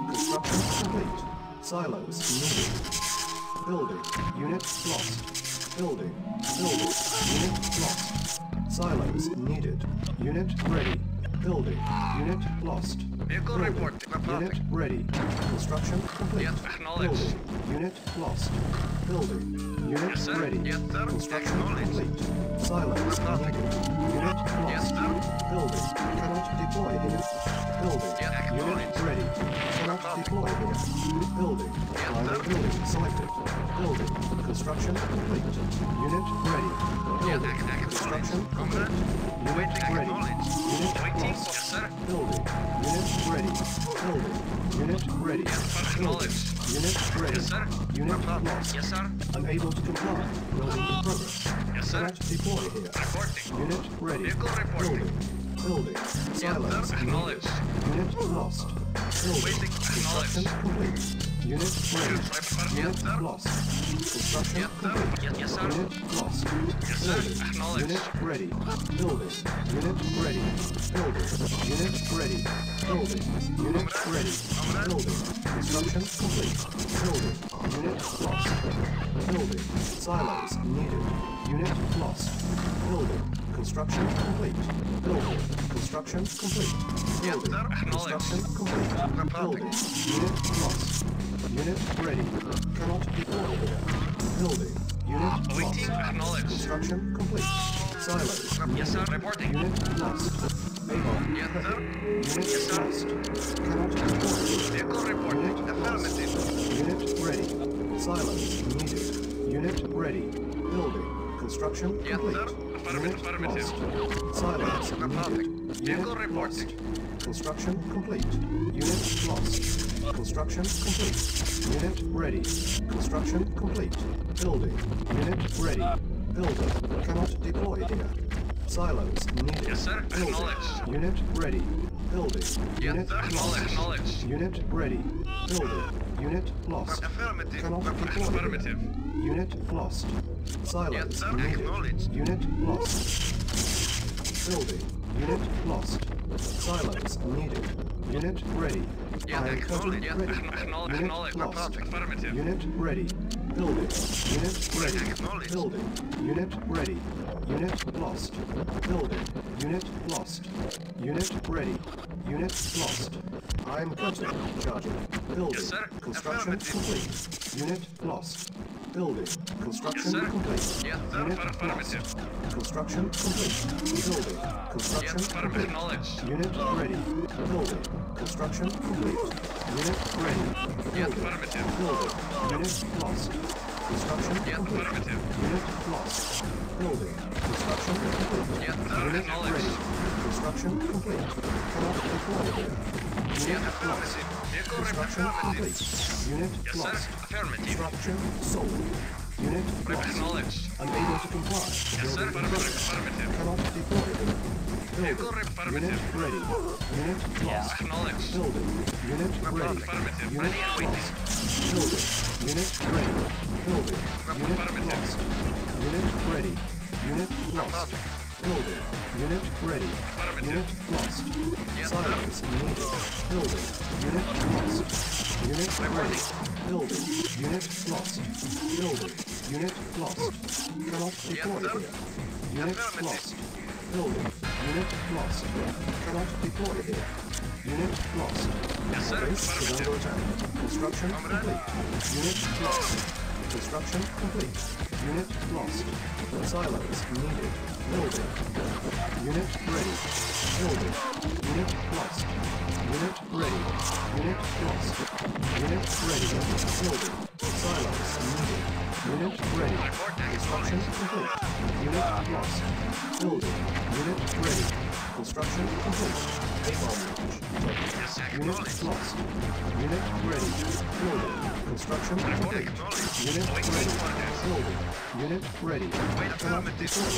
Construction complete. Silos needed. Building. Unit lost. Building. Building. Unit lost. Silos needed. Unit ready. Building. Unit lost. Vehicle report. Unit ready. Construction complete. Yes, acknowledged. Building. Unit lost. Building. Unit yes, ready. Yes, sir. Construction complete. Silence. Unit lost. Yes, sir. Building. Cannot deploy here. Building. Yes, unit ready. Cannot deploy here. Building. Yes, building selected. Building. Construction complete. Unit ready. Building. Construction complete. Unit ready. Unit lost. Yes, sir. Building. Unit ready. Building. Unit ready. Building. Unit ready. Yes, sir. Unit lost. Yes, sir. Unable to comply. Building in progress. Yes, sir. Cannot deploy here. Reporting. Unit ready. Vehicle reporting. Building. Building. Silence. Yes, sir. Acknowledged. Unit lost. Building. Waiting. Acknowledged. Construction complete. Unit lost. Unit lost. Construction complete. Yes, sir. Unit lost. Yes, sir. Acknowledge. Unit ready. Building. Unit ready. Building. Unit ready. Building. Unit ready. Building. Construction complete. Building. Unit lost. Building. Silos needed. Unit lost. Building. Construction complete. Building. Construction complete. Building. Construction complete. Building. Unit lost. Unit ready. Cannot be ordered. Building. Unit lost. Construction complete. Silos. Yes, sir. Reporting. Unit lost. Avon. Yes, sir. Unit lost. Cannot be ordered. Vehicle reporting. Affirmative. Unit ready. Silos needed. Unit ready. Building. Construction complete. Yes, sir. Affirmative. Silence. Reporting. Vehicle reporting. Construction complete. Unit lost. Construction complete. Unit ready. Construction complete. Building. Unit ready. Building. Cannot deploy here. Silence needed. Yes, sir. Acknowledge. Unit ready. Building. Unit acknowledge. Unit ready. Building. Unit lost. Affirmative. Cannot deploy. Affirmative. Unit lost. Silence. Yes, acknowledged. Unit lost. Building. Unit lost. Silence needed. Unit ready. Yeah, acknowledged. Yeah, acknowledged. Affirmative. Unit ready. Building. Unit ready. Building. Unit ready. Unit lost. Building. Unit lost. Unit ready. Unit lost. I'm cutting. Charging. Building. Construction complete. Unit lost. Building. Construction complete. Unit lost. Construction complete. Building. Construction complete. Unit ready. Building. Construction complete. Unit ready. Building. Building. Unit lost. Construction complete. Unit lost. Building. Construction complete. Unit ready. Construction complete. Cannot deploy here. Unit lost. Construction complete. Unit lost. Construction sold. Unit lost. Unable to comply. Building ready. Cannot deploy here. Building. Unit ready. Unit lost. Building. Unit ready. Unit lost. Building. Unit ready. Building. Unit lost. Unit ready. Unit lost. Building. Unit ready. Unit lost. Silence needed. Building. Unit lost. Unit ready. Building. Unit lost. Building. Unit lost. Cannot deploy here. Unit lost. Building. Unit lost. Cannot deploy here. Unit lost. Base is under attack. Construction complete. Unit lost. Construction complete. Unit lost. Silos needed. Building. Unit ready. Building. Unit lost. Unit ready. Unit lost. Unit ready. Building. Silos needed. Unit ready. Construction complete. Unit lost. Building. Unit ready. Construction complete. Unit lost. Unit ready. Building. Construction complete. Unit ready. Building. Unit ready. Cannot deploy.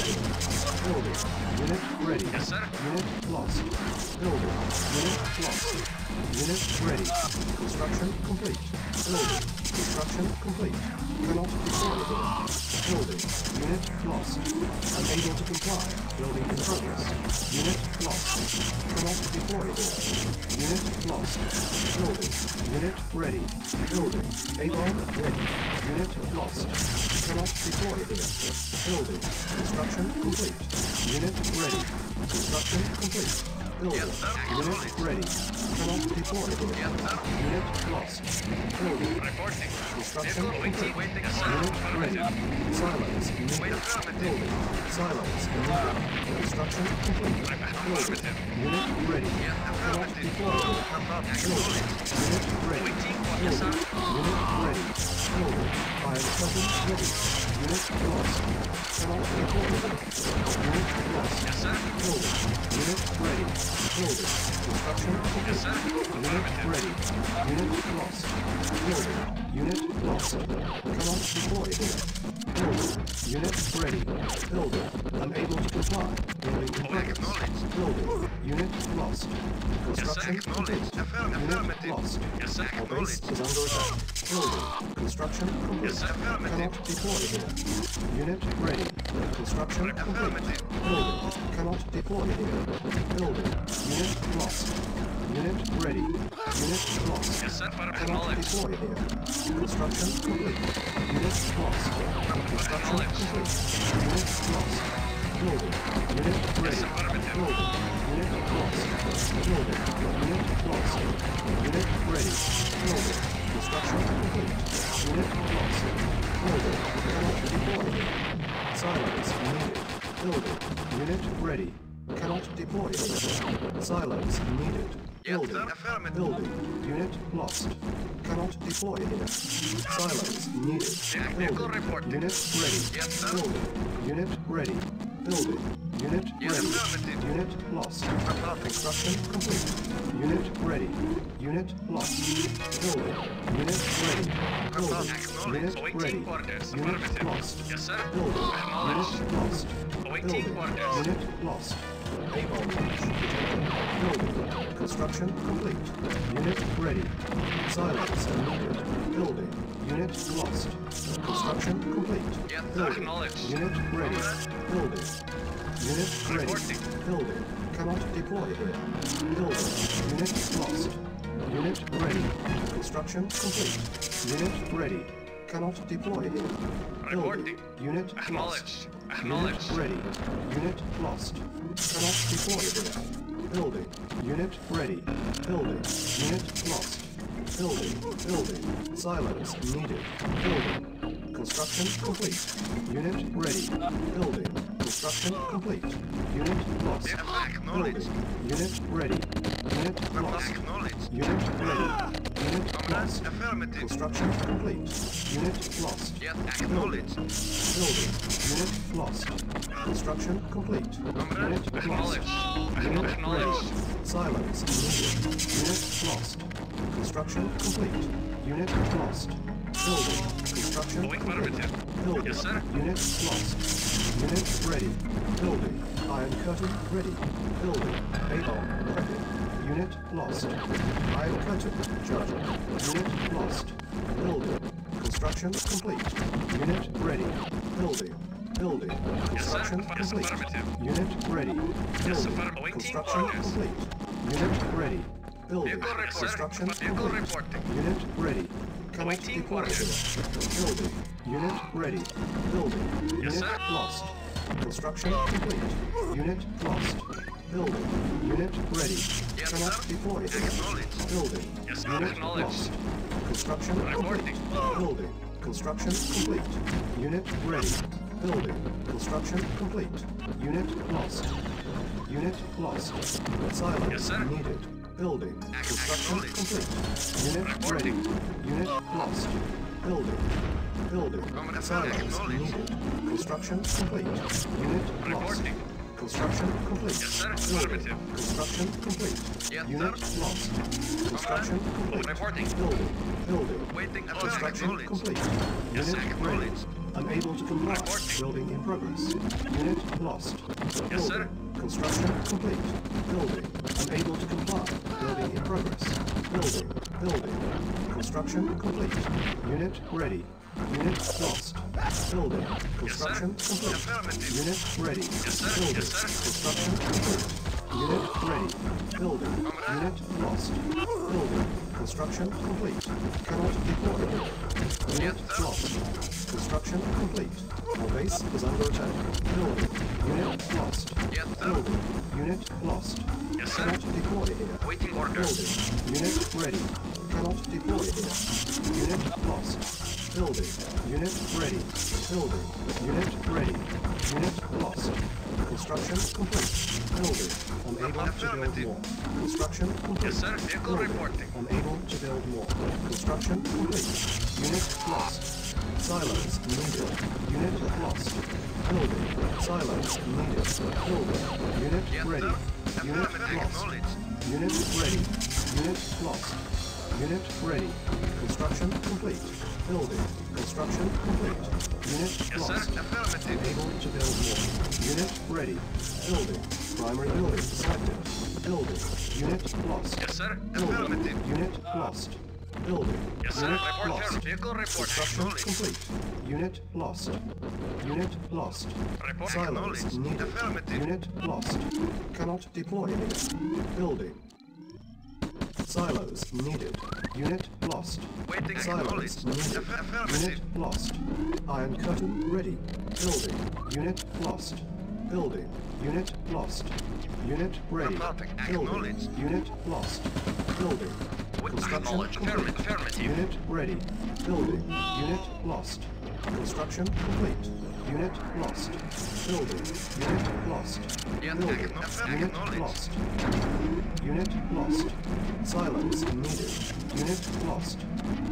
Building. Unit ready. Unit lost. Building. Unit lost. Unit ready. Construction complete. Building. Construction complete. Cannot deploy. Building. Unit lost. Unable to comply. Building in progress. Unit lost. Cannot deploy. Unit lost. Building. Unit ready. Building. Avon ready. Unit lost. Cannot deploy here. Building. Construction complete. Unit ready. Construction complete. Building. Unit ready. Cannot deploy here. Unit lost. Building. Construction complete. Unit ready. Silence needed. Building. Silence needed. Construction complete. Building. Unit ready. Cannot deploy here. Building. Unit ready. Building. Unit ready. Building. I am cutting ready. Unit lost. Cannot deploy here. Unit lost. Building. Unit ready. Building. Construction complete. Unit ready. Unit lost. Building. Unit lost. Cannot deploy here. Building. Unit ready. Building. Unable to Required. Building complete. Building. Unit lost. Construction complete. Unit lost. Our base is under attack. Building. Construction complete. Cannot deploy here. Unit ready. Construction complete. Building. Cannot deploy here. Building. Unit lost. Unit ready. Unit lost. Cannot deploy here. Construction complete. Unit lost. Construction complete. Unit lost. Building. Unit ready. Building. Unit lost. Building. Unit lost. Unit ready. Building. Construction complete. Unit lost. Building. Cannot deploy here. Silos needed. Building. Unit ready. Cannot deploy here. Silos needed. Building. Building. Unit lost. Cannot deploy here. Silos needed. Building. Unit ready. Building. Unit ready. Building. Unit ready. Unit lost. Construction complete. Unit ready. Unit lost. Building. Unit ready. Building. Unit ready. Unit lost. Building. Unit lost. Building. Unit lost. Building. Construction complete. Unit ready. Silence needed. Building. Unit lost. Construction complete. Building. Unit ready. Building. Unit ready. Building. Cannot deploy here. Building. Unit lost. Unit ready. Construction complete. Unit ready. Cannot deploy here. Building. Unit lost. Unit ready. Unit lost. Cannot deploy here. Building. Unit ready. Building. Unit lost. Building. Building. Silence needed. Building. Construction complete. Unit ready. Building. Construction complete. Unit lost. Building. Unit ready. Unit lost. Unit ready. Unit lost. Construction complete. Unit lost. Building. Building. Unit lost. Construction complete. Unit lost. Unit ready. Silence needed. Unit lost. Construction complete. Unit lost. Building. Construction complete. Building. Unit lost. Unit ready. Building. Iron curtain ready. Building. Baton ready. Unit lost. Iron curtain charging. Unit lost. Building. Construction complete. Unit ready. Building. Building. Construction complete. Unit ready. Building. Construction complete. Unit ready. Building. Construction complete. Unit ready. Cannot deploy here. Building. Unit ready. Building. Unit lost. Construction complete. Unit lost. Building. Unit ready. Cannot deploy here. Building. Unit lost. Construction complete. Building. Construction complete. Unit ready. Building. Construction complete. Unit lost. Unit lost. Silence needed. Building. Construction complete. Unit ready. Unit lost. Building. Building. Silence needed. Construction complete. Unit lost. Construction complete. Building. Construction complete. Unit lost. Construction complete. Building. Building. Construction complete. Unit ready. Unable to comply. Building in progress. Unit lost. Building. Construction complete. Building. Unable to comply. Building in progress. Building. Building. Construction complete. Unit ready. Unit lost. Building. Construction complete. Unit ready. Building. Construction complete. Unit ready. Building. Unit lost. Building. Construction complete. Cannot deploy. Unit lost. Construction complete. Our base is under attack. Building. Unit lost. Building. Unit lost. Cannot deploy here. Building. Unit ready. Cannot deploy here. Unit lost. Building. Unit ready. Building. Unit ready. Unit lost. Construction complete. Building. Unable to build more. Construction complete. Building. Unable to build more. Construction complete. Unit lost. Silence needed. Unit lost. Building. Silence needed. Building. Unit ready. Unit lost. Unit ready. Unit lost. Unit ready. Construction complete. Building. Construction complete. Unit lost. Able to build more. Unit ready. Building. Primary building selected. Building. Unit lost. Yes, sir. Building. Unit lost. Building. Yes, sir. Unit lost. Vehicle report. Construction complete. Unit lost. Unit lost. Silence needed. Unit lost. Cannot deploy it. Building. Silos needed. Unit lost. Silos needed. Unit lost. Iron curtain ready. Building. Unit lost. Building. Unit lost. Unit ready. Building. Unit lost. Building. Construction complete. Unit ready. Building. Unit lost. Construction complete. Unit lost. Building. Unit lost. Building. Unit lost. Unit lost. Silos needed. Unit lost.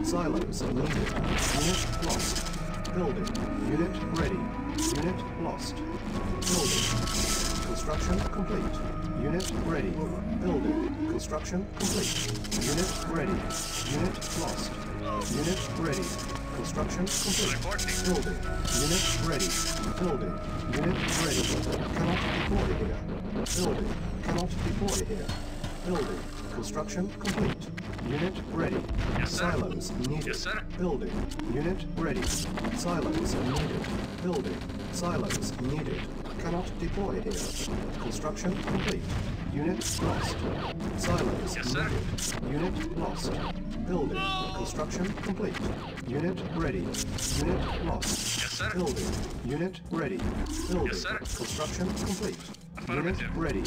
Silos needed. Unit lost. Building. Unit ready. Unit lost. Building. Construction complete. Unit ready. Building. Construction complete. Unit ready. Unit lost. Unit ready. Construction complete. Building. Unit ready. Building. Unit ready. Cannot deploy here. Building. Cannot deploy here. Building. Construction complete. Unit ready. Yes, silos needed. Yes, sir. Building. Unit ready. Silos needed. Building. Silos needed. Cannot deploy here. Construction complete. Unit lost. Silos needed. Unit lost. Building. Construction complete. Unit ready. Unit lost. Yes, sir. Building. Unit ready. Building. Yes, sir. Construction complete. Unit ready.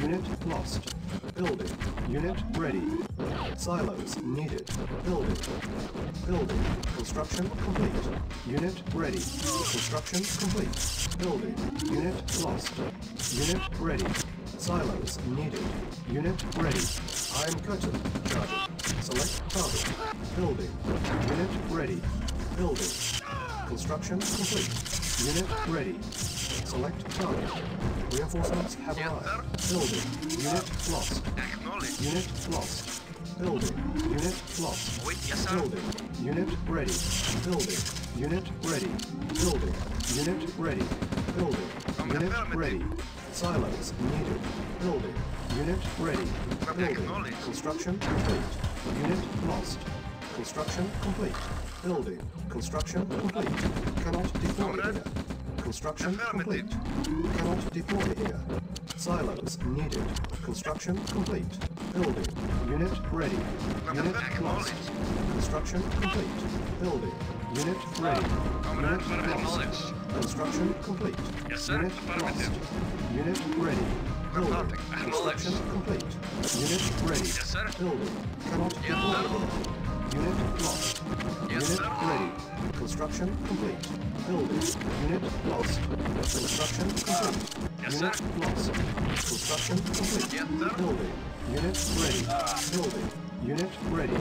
Unit lost. Building. Unit ready. Silos needed. Building. Building. Construction complete. Unit ready. Construction complete. Building. Unit lost. Unit ready. Silos needed. Unit ready. Iron curtain charging. Select target. Building. Unit ready. Building. Construction complete. Unit ready. Select target. Reinforcements have arrived. Building. Unit lost. Unit lost. Building. Unit lost. Building. Unit ready. Building. Unit ready. Building. Unit ready. Building. Unit ready. Silos needed. Building. Unit ready. Building. Construction complete. Unit lost. Construction complete. Building. Construction complete. Cannot deploy. Construction complete. Cannot deploy here. Silos needed. Construction complete. Building. Unit ready. Unit lost. Construction complete. Building. Unit ready. Unit lost. Construction complete. Unit lost. Unit ready. Building. Construction complete. Unit ready. Building. Cannot deploy. Unit lost. Unit ready. Construction complete. Building. Unit lost. Construction complete. Unit lost. Construction complete. Building. Unit ready. Building. Unit ready.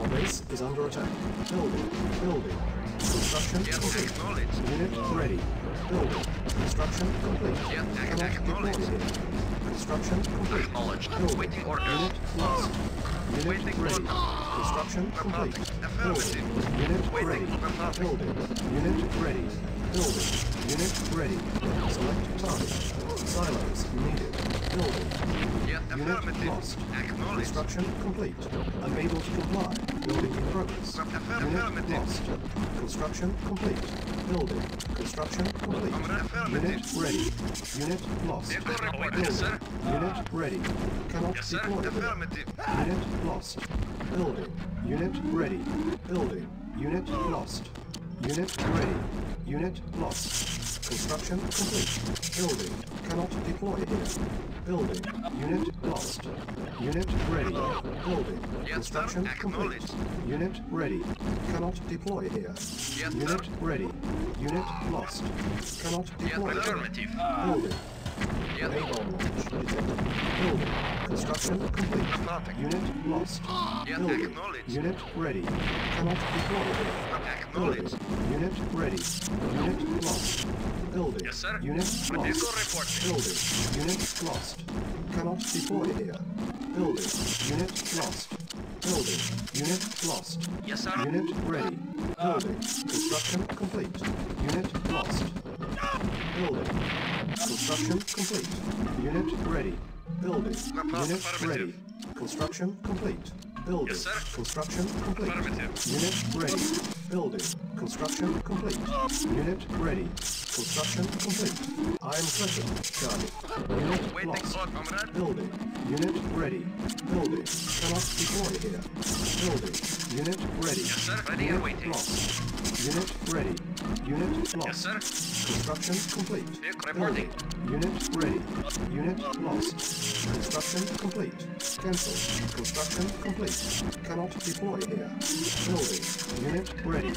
Our base is under attack. Building. Building. Construction complete. Unit ready. Building. Construction complete. Cannot deploy here. Construction complete. Building. Unit lost. Unit ready. Construction complete. Building. Unit ready. Building. Unit ready. Building. Unit ready. Select target. Silos needed. Building. Unit lost. Construction complete. Unable to comply. Building in progress. Unit lost. Construction complete. Building. Construction complete. Unit ready. Unit lost. Building. Unit ready. Cannot deploy. Unit lost. Building. Unit ready. Building. Unit lost. Unit ready. Unit lost. Construction complete. Building. Cannot deploy here. Building. Unit lost. Unit ready. Building. Construction complete. Unit ready. Cannot deploy here. Unit ready. Unit lost. Cannot deploy here. Building. Bomb launch detected. Building. Construction complete. Unit lost. Building. Unit ready. Cannot deploy. Building. Unit ready. Unit lost. Building. Yes, sir. Unit lost. Building. Unit lost. Cannot deploy here. Building. Unit lost. Building. Unit lost. Yes, sir. Unit ready. Building. Construction complete. Unit lost. Building. Construction complete. Unit ready. Building. Unit ready. Construction complete. Building. Yes, sir. Construction complete. Unit ready. Building. Construction complete. Unit ready. Construction complete. I am present. Charlie. Unit lost. Building. Unit ready. Building. Cannot be born here. Building. Unit ready. Yes, sir. Ready and waiting. Unit ready. Unit lost. Yes, sir. Construction complete. Reporting. Unit ready. Unit lost. Construction complete. Cancel. Construction complete. Cannot deploy here. Building. Unit ready.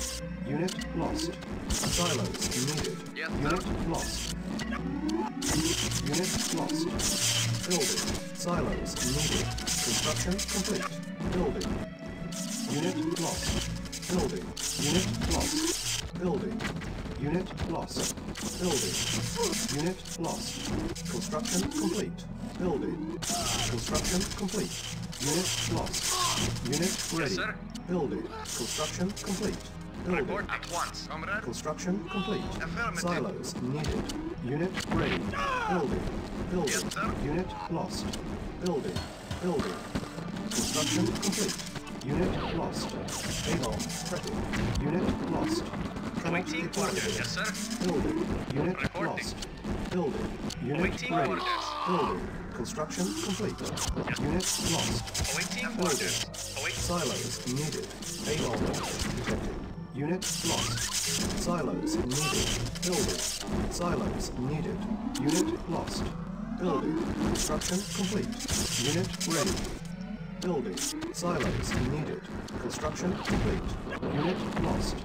Unit lost. Silence needed. Yes, unit lost. Unit lost. Building. Silence needed. Construction complete. Building. Unit lost. Building. Unit lost. Building. Unit lost. Building. Unit lost. Construction complete. Building. Construction complete. Unit lost. Unit ready. Yes, building. Construction complete. Building. Report at once, comrade. Construction complete. Silos needed. Unit ready. Building. Building. Yes, sir. Unit lost. Building. Building. Construction complete. Unit lost. Avon ready. Unit lost. Waiting orders. Yes, sir. Building. Unit reporting. Lost. Building. Unit waiting ready. Orders. Building. Construction complete. Yes. Unit lost. Waiting orders. Silos needed. Avon detected. Unit lost. Silos needed. Building. Silos needed. Unit lost. Building. Construction complete. Unit ready. Building. Silos needed. Construction complete. Unit lost.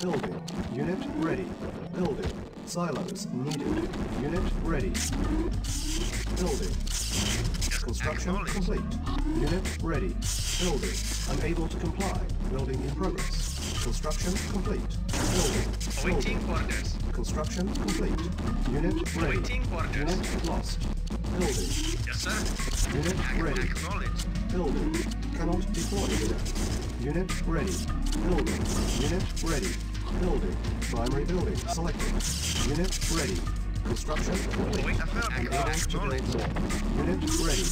Building. Unit ready. Building. Silos needed. Unit ready. Building. Construction complete. Unit ready. Building. Unable to comply. Building in progress. Construction complete. Building. Waiting orders. Construction complete. Unit ready. Waiting orders. Unit lost. Building. Yes, sir. Unit ready. Building. Cannot deploy here. Unit ready. Building. Unit ready. Building. Primary building selected. Unit ready. Construction complete. Unable to build more. Unit ready.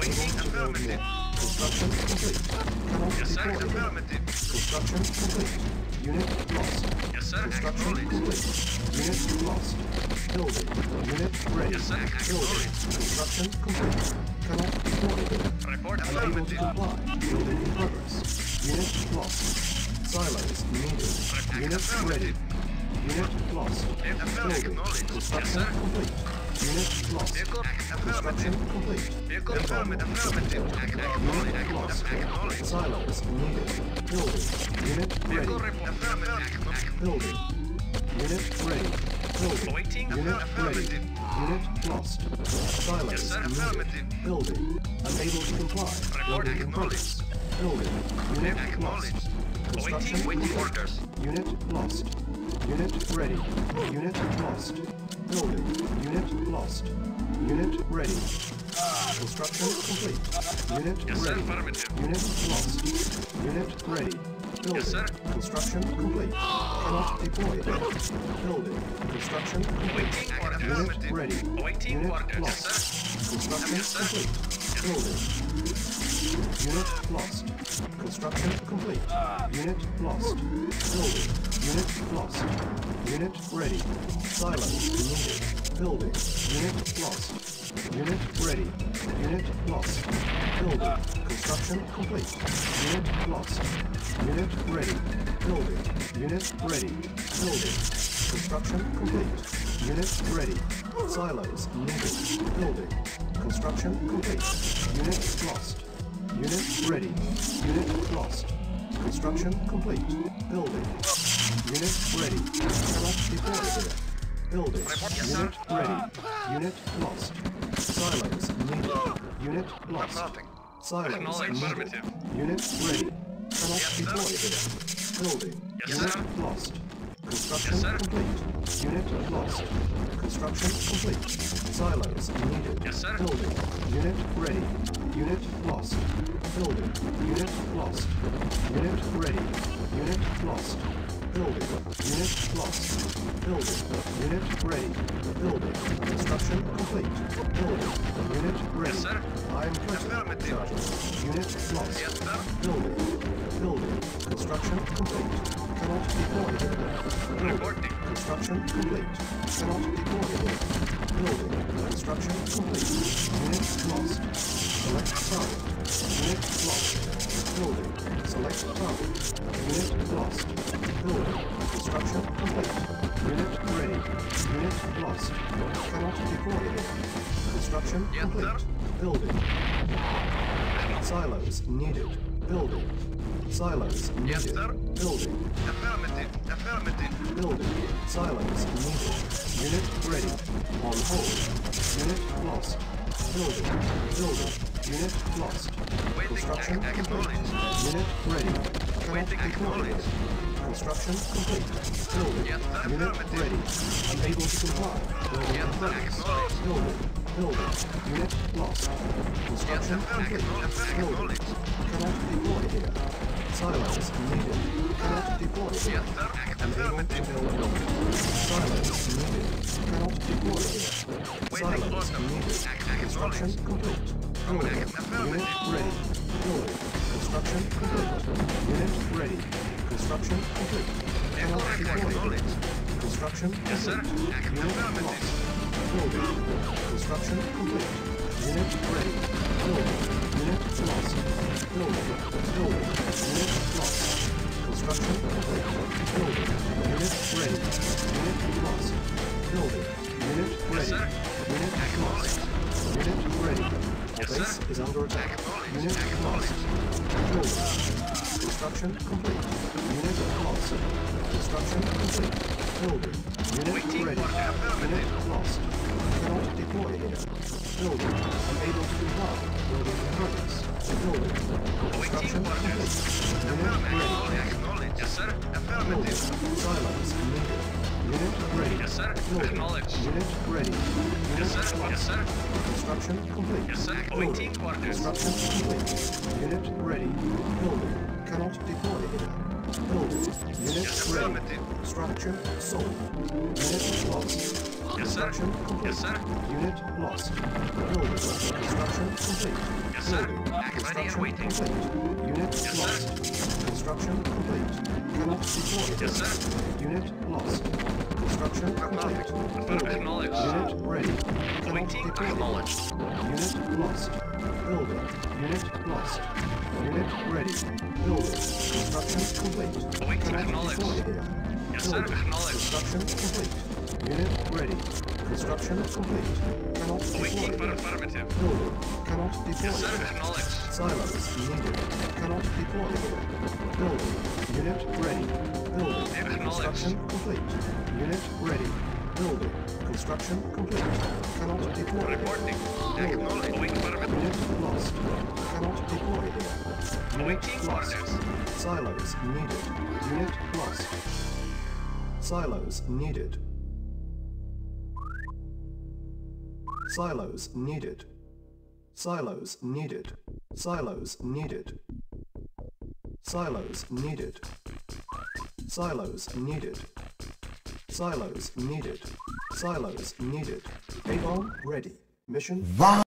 Waiting affirmative. Construction complete. Cannot yes, sir. Deploy affirmative. Construction complete. Unit lost. Yes, sir. Construction complete. Unit lost. Building. Unit ready. Yes, sir. Building. Construction complete. Cannot deploy. Report affirmative. Unable to comply. Building in progress. Unit lost. Silos needed. Unit ready. Unit lost. Building. Construction yes, complete. Unit lost. Construction complete. Unit lost. Silos needed. Building. Unit ready. Building. Unit ready. Building. Unit ready. Unit lost. Silos needed. Building. Unable to comply. Building in progress. Building. Unit lost. Construction complete. Unit lost. Unit ready. Unit lost. Building. Unit lost. Unit ready. Construction complete. Unit yes, ready. Sir, unit lost. Unit ready. Building. Yes, sir. Construction complete. Cannot deploy. Building. Construction complete. Unit ready. Unit lost. Construction yes, complete. Building. Unit lost. Construction complete. Unit lost. Building. Unit lost. Unit ready. Silence needed. Building. Unit lost. Unit ready. Unit lost. Building. Construction complete. Unit lost. Unit ready. Building. Unit ready. Building. Construction complete. Unit ready. Silos needed. Building. Construction complete. Unit lost. Unit ready. Unit lost. Construction complete. Building. Unit ready. Cannot deploy here. Building. Unit ready. Unit lost. Silos needed. Unit lost. Silos needed. Unit ready. Cannot deploy here. Building. Unit lost. Construction complete. Unit lost. Construction Construction complete. Silos needed. Yes, sir. Building. Unit ready. Unit lost. Building. Unit lost. Unit ready. Unit lost. Building. Unit lost. Building. Unit ready. Building. Construction complete. Building. Unit ready. Yes, sir. I am present. Sergeant. Unit lost. Yes, sir. Building. Building. Construction complete. Cannot deploy. Reporting. Construction complete. Cannot deploy. Building. Construction complete. Unit lost. Select target. Unit lost. Building. Select target. Unit lost. Building. Construction complete. Unit ready. Unit lost. Cannot deploy. Construction complete. Building. Silos needed. Building. Silos needed. Yes, sir. Building. Affirmative. Affirmative. Building. Silos needed. Unit ready. On hold. Unit lost. Building. Building. Unit lost. Construction complete. Unit ready. Cannot deploy. Construction complete. Building. Unit ready. Unable to comply. Building. Building. Unit lost. Construction complete. Building. Cannot deploy here. Silence needed. Cannot deploy. Unable to build. Silence needed. Cannot deploy. Silence needed. Construction complete. Building. Unit ready. Building. Construction complete. Unit ready. Construction complete. Cannot deploy. Construction complete. Yes, sir. Unit lost. Building. Construction complete. Unit ready. Building. Unit lost. Building. Building. Unit lost. Construction complete. Building. Unit ready. Unit lost. Building. Unit ready. Unit lost. Unit ready. Our base is under attack. Unit lost. Building. Construction complete. Unit lost. Construction complete. Building. Unit ready. Unit lost. Cannot deploy here. Building. Unable to comply. Building in progress. Building. Construction complete. Unit ready. Yes, sir. Affirmative. Silos needed. Unit ready. Yes, sir. Building. Unit ready. Unit lost. Yes, sir. Construction complete. Yes, sir. Building. Construction complete. Unit ready. Building. Cannot deploy here. Building. Unit ready. Structure sold. Unit lost. Construction complete. Yes, sir. Unit lost. Building. Construction complete. Yes, sir. Ready and waiting. Unit lost. Construction complete. Cannot deploy. Yes, sir. Unit lost. Construction complete. Building. Unit ready. Cannot deploy. Unit lost. Building. Unit lost. Unit ready. Building. Construction complete. Cannot deploy here. Yes, sir. Construction complete. Unit ready. Construction complete. Cannot deploy. Building. Cannot deploy. Yes, sir. Silos needed. Cannot deploy. Building. Unit ready. Building. Construction complete. Unit ready. Building. Construction complete. Cannot deploy. Reporting. Unit lost. Cannot deploy. Unit lost. Silos needed. Unit lost. Silos needed. Silos needed. Silos needed. Silos needed. Silos needed. Silos needed. Silos needed. Silos needed. Aon ready. Mission.